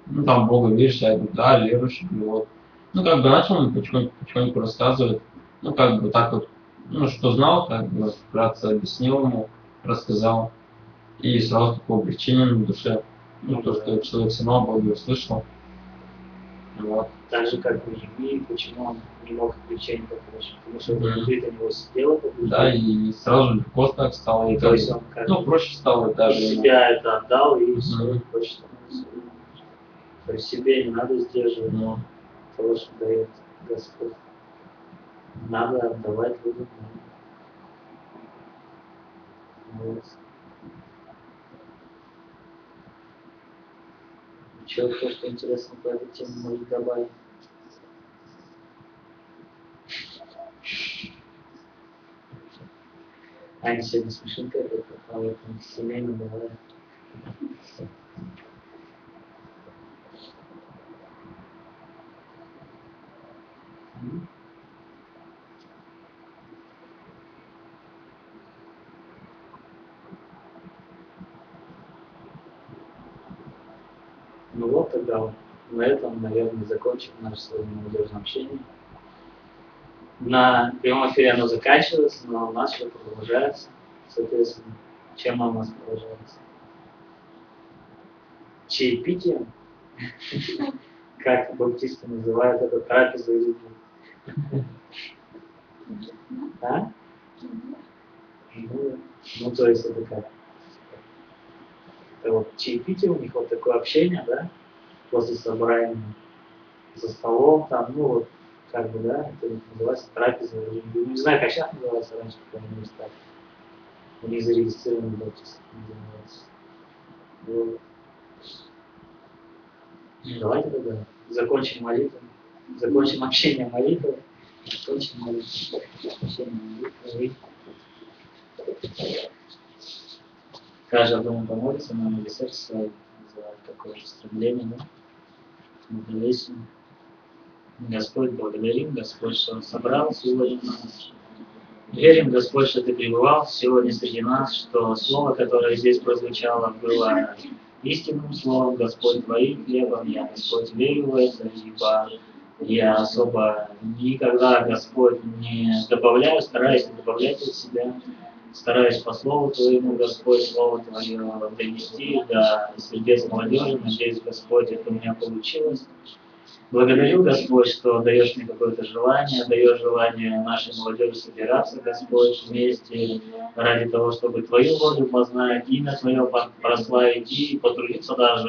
ну там Бога веришь, я говорю, да, верующий, вот. Ну как бы начал он потихоньку, потихоньку рассказывать, ну как бы так вот, ну что знал, как бы вкратце объяснил ему, рассказал, и сразу такое облегчение на душе, ну то, что человек сама Бога услышал. Вот. Так же, как и Иеремия, почему он не мог облегчение получить, потому что внутри-то него сидело. Да, и сразу легко так стало. И то есть он как ну, проще стало даже. Себя это отдал, и все, проще становится. То есть себе не надо сдерживать но того, что дает Господь. Надо отдавать людям. Вот. Еще то, что интересно по этой теме, может добавить. Аня сегодня смешинка, это попала к семейно бывает. Ну вот тогда на этом, наверное, закончим наше с вами молодежное общение. На прямом эфире оно заканчивалось, но у нас еще продолжается. Соответственно, чем оно у нас продолжается? Чаепитием, как баптисты называют это, трапеза языки. А? Ну, то есть это как? Вот чаепитие у них, вот такое общение, да, после собрания за столом, там, ну вот, как бы, да, это называется трапеза, не знаю, как сейчас называется, раньше, когда они стали, у них зарегистрированы баптисты, вот. Давайте тогда закончим молитву, закончим общение молитвы, закончим молитву, общение молитвы. Каждый дома помолится, но на сердце свое вызывает такое же стремление, да? Благодарим. Господь, благодарим, Господь, что Он собрал сегодня нас. Верим, Господь, что Ты пребывал сегодня среди нас, что слово, которое здесь прозвучало, было истинным словом, Господь, Твоим хлебом. Я, Господь, верю в это, ибо я особо никогда, Господь, не добавляю, стараюсь не добавлять от себя. Стараюсь по слову Твоему, Господь, слово Твое донести до сердец молодежи. Надеюсь, Господь, это у меня получилось. Благодарю, Господь, что даешь мне какое-то желание, даешь желание нашей молодежи собираться, Господь, вместе ради того, чтобы Твою волю познать, имя Твое прославить и потрудиться даже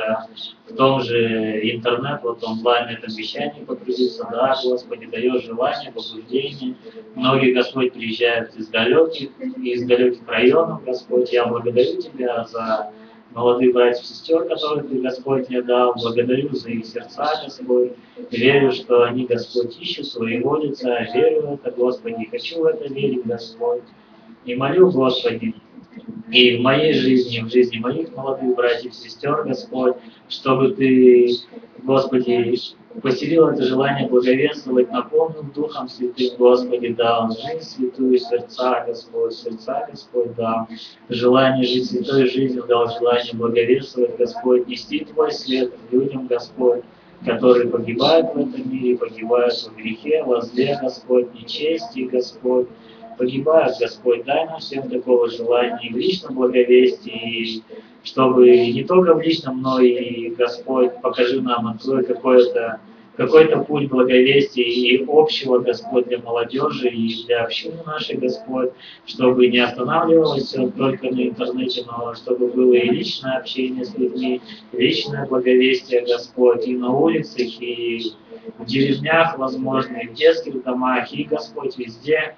в том же интернет, вот онлайн этом вещании потрудиться, да, Господи, даешь желание, побуждение. Многие, Господь, приезжают из далеких, из далеких районов, Господь, я благодарю Тебя за молодых братьев и сестер, которых Ты, Господь, мне дал, благодарю за их сердца, Господь. Верю, что они, Господь, ищут своего лица. Верю в это, Господи, хочу в это верить, Господь. И молю, Господи, и в моей жизни, в жизни моих молодых братьев и сестер, Господь, чтобы Ты, Господи, поселил это желание благовествовать, наполнил Духом Святым, Господи, дал жизнь святую, сердца, Господь, сердца, Господь, дал желание жить святой жизнью, дал желание благовествовать, Господь, нести Твой свет людям, Господь, которые погибают в этом мире, погибают в грехе, во зле, Господь, нечести, Господь, погибают, Господь, дай нам всем такого желания и в личном благовестии, чтобы не только в личном, но и, Господь, покажи нам от Твоего какое-то какой-то путь благовестия и общего, Господь, для молодежи и для общины нашей, Господь, чтобы не останавливалось только на интернете, но чтобы было и личное общение с людьми, личное благовестие, Господь, и на улицах, и в деревнях, возможно, и в детских домах, и, Господь, везде,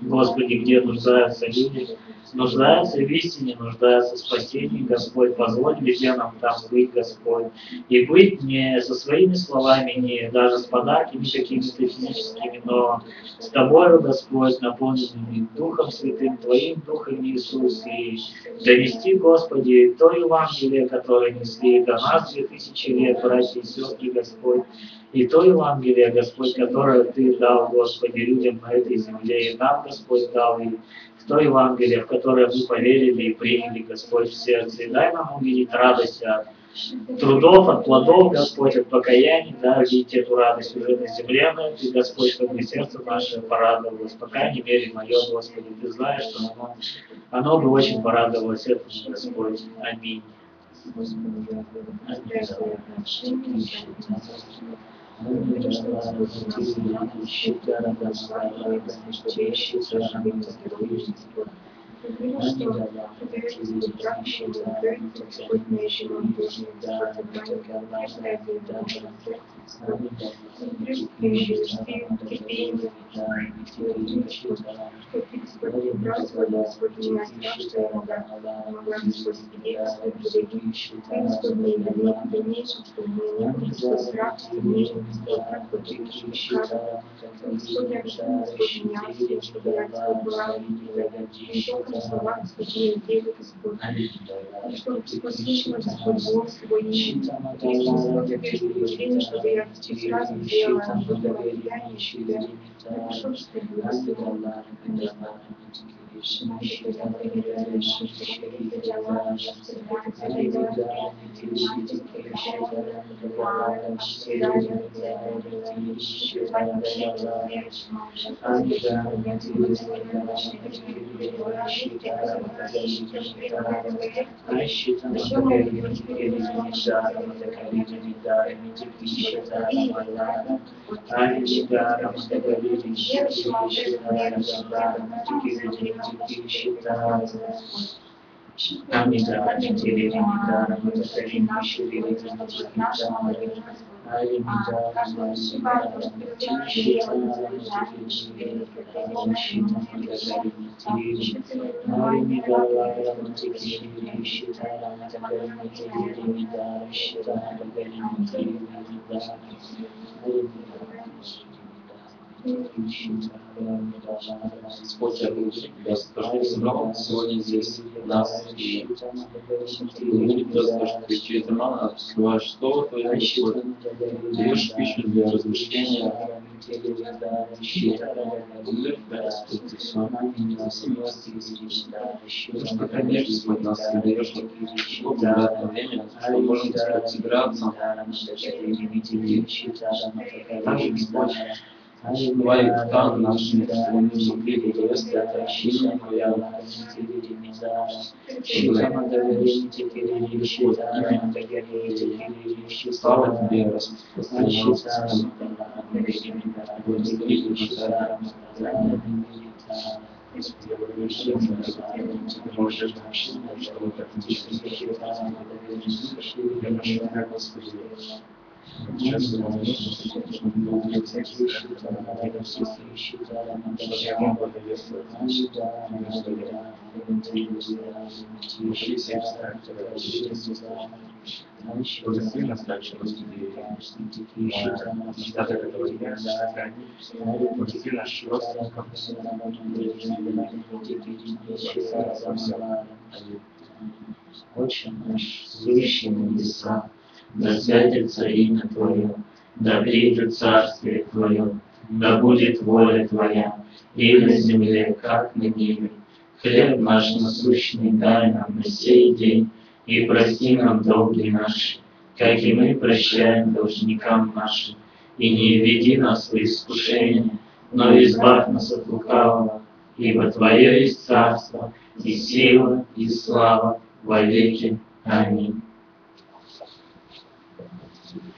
Господи, где нуждаются люди, нуждаются в истине, нуждаются в спасении, Господь, позволь везде нам там быть, Господь, и быть не со своими словами, не даже с подарками какими-то физическими, но с Тобою, Господь, наполненными Духом Святым, Твоим Духом, Иисус, и донести, Господи, то Евангелие, которое несли до нас две тысячи лет, братья и сестры, Господь, и то Евангелие, Господь, которое Ты дал, Господи, людям на этой земле, и нам, Господь, дал, и в то Евангелие, в которое мы поверили и приняли, Господь, в сердце. И дай нам увидеть радость от трудов, от плодов, Господь, от покаяния, да, видеть эту радость уже на земле, и, Господь, чтобы сердце наше порадовалось, по крайней мере, мое, Господи, Ты знаешь, что оно, оно бы очень порадовалось этому, Господь. Аминь. Слова, Господи, Дева, Господь, и чтобы послушать, Господь, Бог сегодня, и Господь, я верю в учение, чтобы я сразу делала, чтобы я не считала, и чтобы ты была с тобой, Thank you. Амида, Амида, Господь, я благодарю Тебя, что Ты собрал сегодня здесь нас и благодарю Тебя, что Ты через роман открываешь то, Твое Господь, даешь пищу для размышления, благодарю Тебя, Господь, за все, за все милости, потому что Ты нежность под нас и даешь такое благодатное время, что мы можем собираться и также Господь, Твои ткани наши, Твои земли, Твои отвращения, Твоя Господь, слава Тебе, распространяйся, Отче наш, сущий на небесах, да святится имя Твое, да придет Царствие Твое, да будет воля Твоя, и на земле, как на небе. Хлеб наш насущный дай нам на сей день, и прости нам долги наши, как и мы прощаем должникам нашим. И не введи нас в искушение, но избавь нас от лукавого, ибо Твое есть Царство, и сила, и слава во веки. Аминь.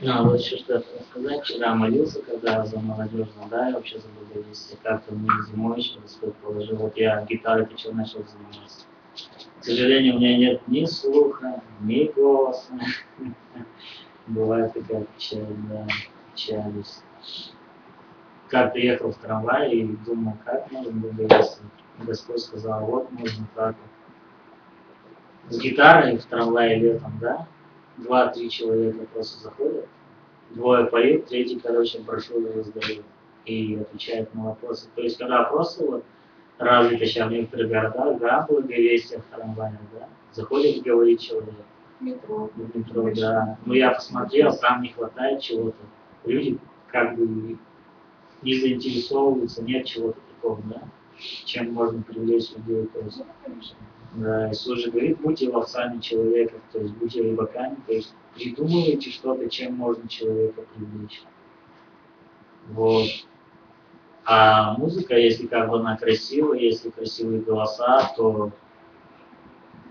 А, вот еще что сказать. Вчера молился, когда за молодежь, да, я вообще забыл довести. Как-то мне зимой еще Господь положил. Вот я гитарой печал, начал заниматься. К сожалению, у меня нет ни слуха, ни голоса. Бывает такая печаль, да, печалюсь. Как приехал в трамвай и думал, как можно довести. Господь сказал, вот можно так. С гитарой в трамвае летом, да, два-три человека просто заходят, двое поют, третий, короче, брошюры раздают и отвечает на вопросы. То есть, когда просто вот развито сейчас в некоторых городах, да, благовестие в трамвае, да, заходит говорит человек. Метро. Метро, да. Ну, я посмотрел, там не хватает чего-то. Люди как бы не заинтересовываются, нет чего-то такого, да, чем можно привлечь людей просто. Да, Иисус же говорит, будьте ловцами человека, то есть будьте рыбаками, то есть придумывайте что-то, чем можно человека привлечь. Вот. А музыка, если как бы она красивая, если красивые голоса, то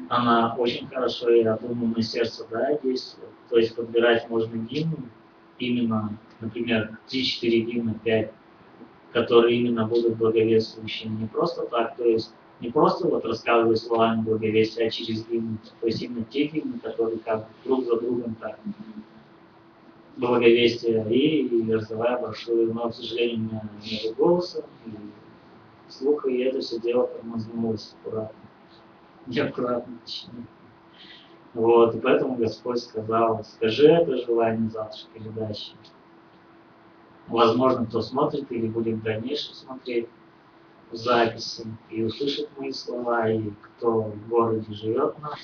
она очень хорошо, я думаю, на сердце, да, действует. То есть подбирать можно гимн, именно, например, три-четыре гимна, пять, которые именно будут благовествующими, не просто так, то есть не просто вот рассказываю словами благовестия, а через гимн, то есть именно те гимны, которые как друг за другом так благовестие и, и раздавая большую, но, к сожалению, у меня нет голоса, и слуха, и это все дело промазнулось аккуратно, неаккуратно точнее. Вот, и поэтому Господь сказал, скажи это желание завтрашней передачи. Возможно, кто смотрит или будет в дальнейшем смотреть, в записи и услышит мои слова, и кто в городе живет наш,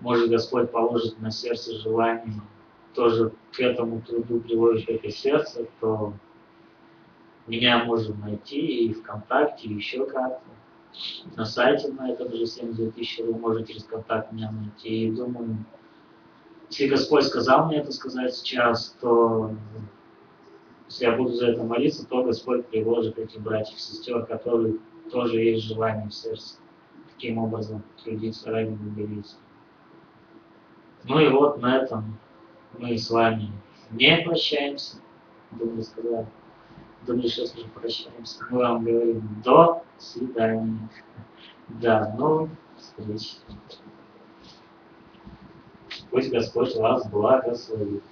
может Господь положит на сердце желание, тоже к этому труду приложит это сердце, то меня можно найти и ВКонтакте, и еще как-то. На сайте на этом же семьдесят две тысячи вы можете через контакт меня найти. И думаю, если Господь сказал мне это сказать сейчас, то... Если я буду за это молиться, то Господь приложит этих братьев, сестер, которые тоже есть желание в сердце. Таким образом, трудиться ради благовестия. Ну и вот на этом мы с вами не прощаемся. Думаю, сказать. Думаю, сейчас уже прощаемся. Мы вам говорим до свидания. До новых встреч. Пусть Господь вас благословит.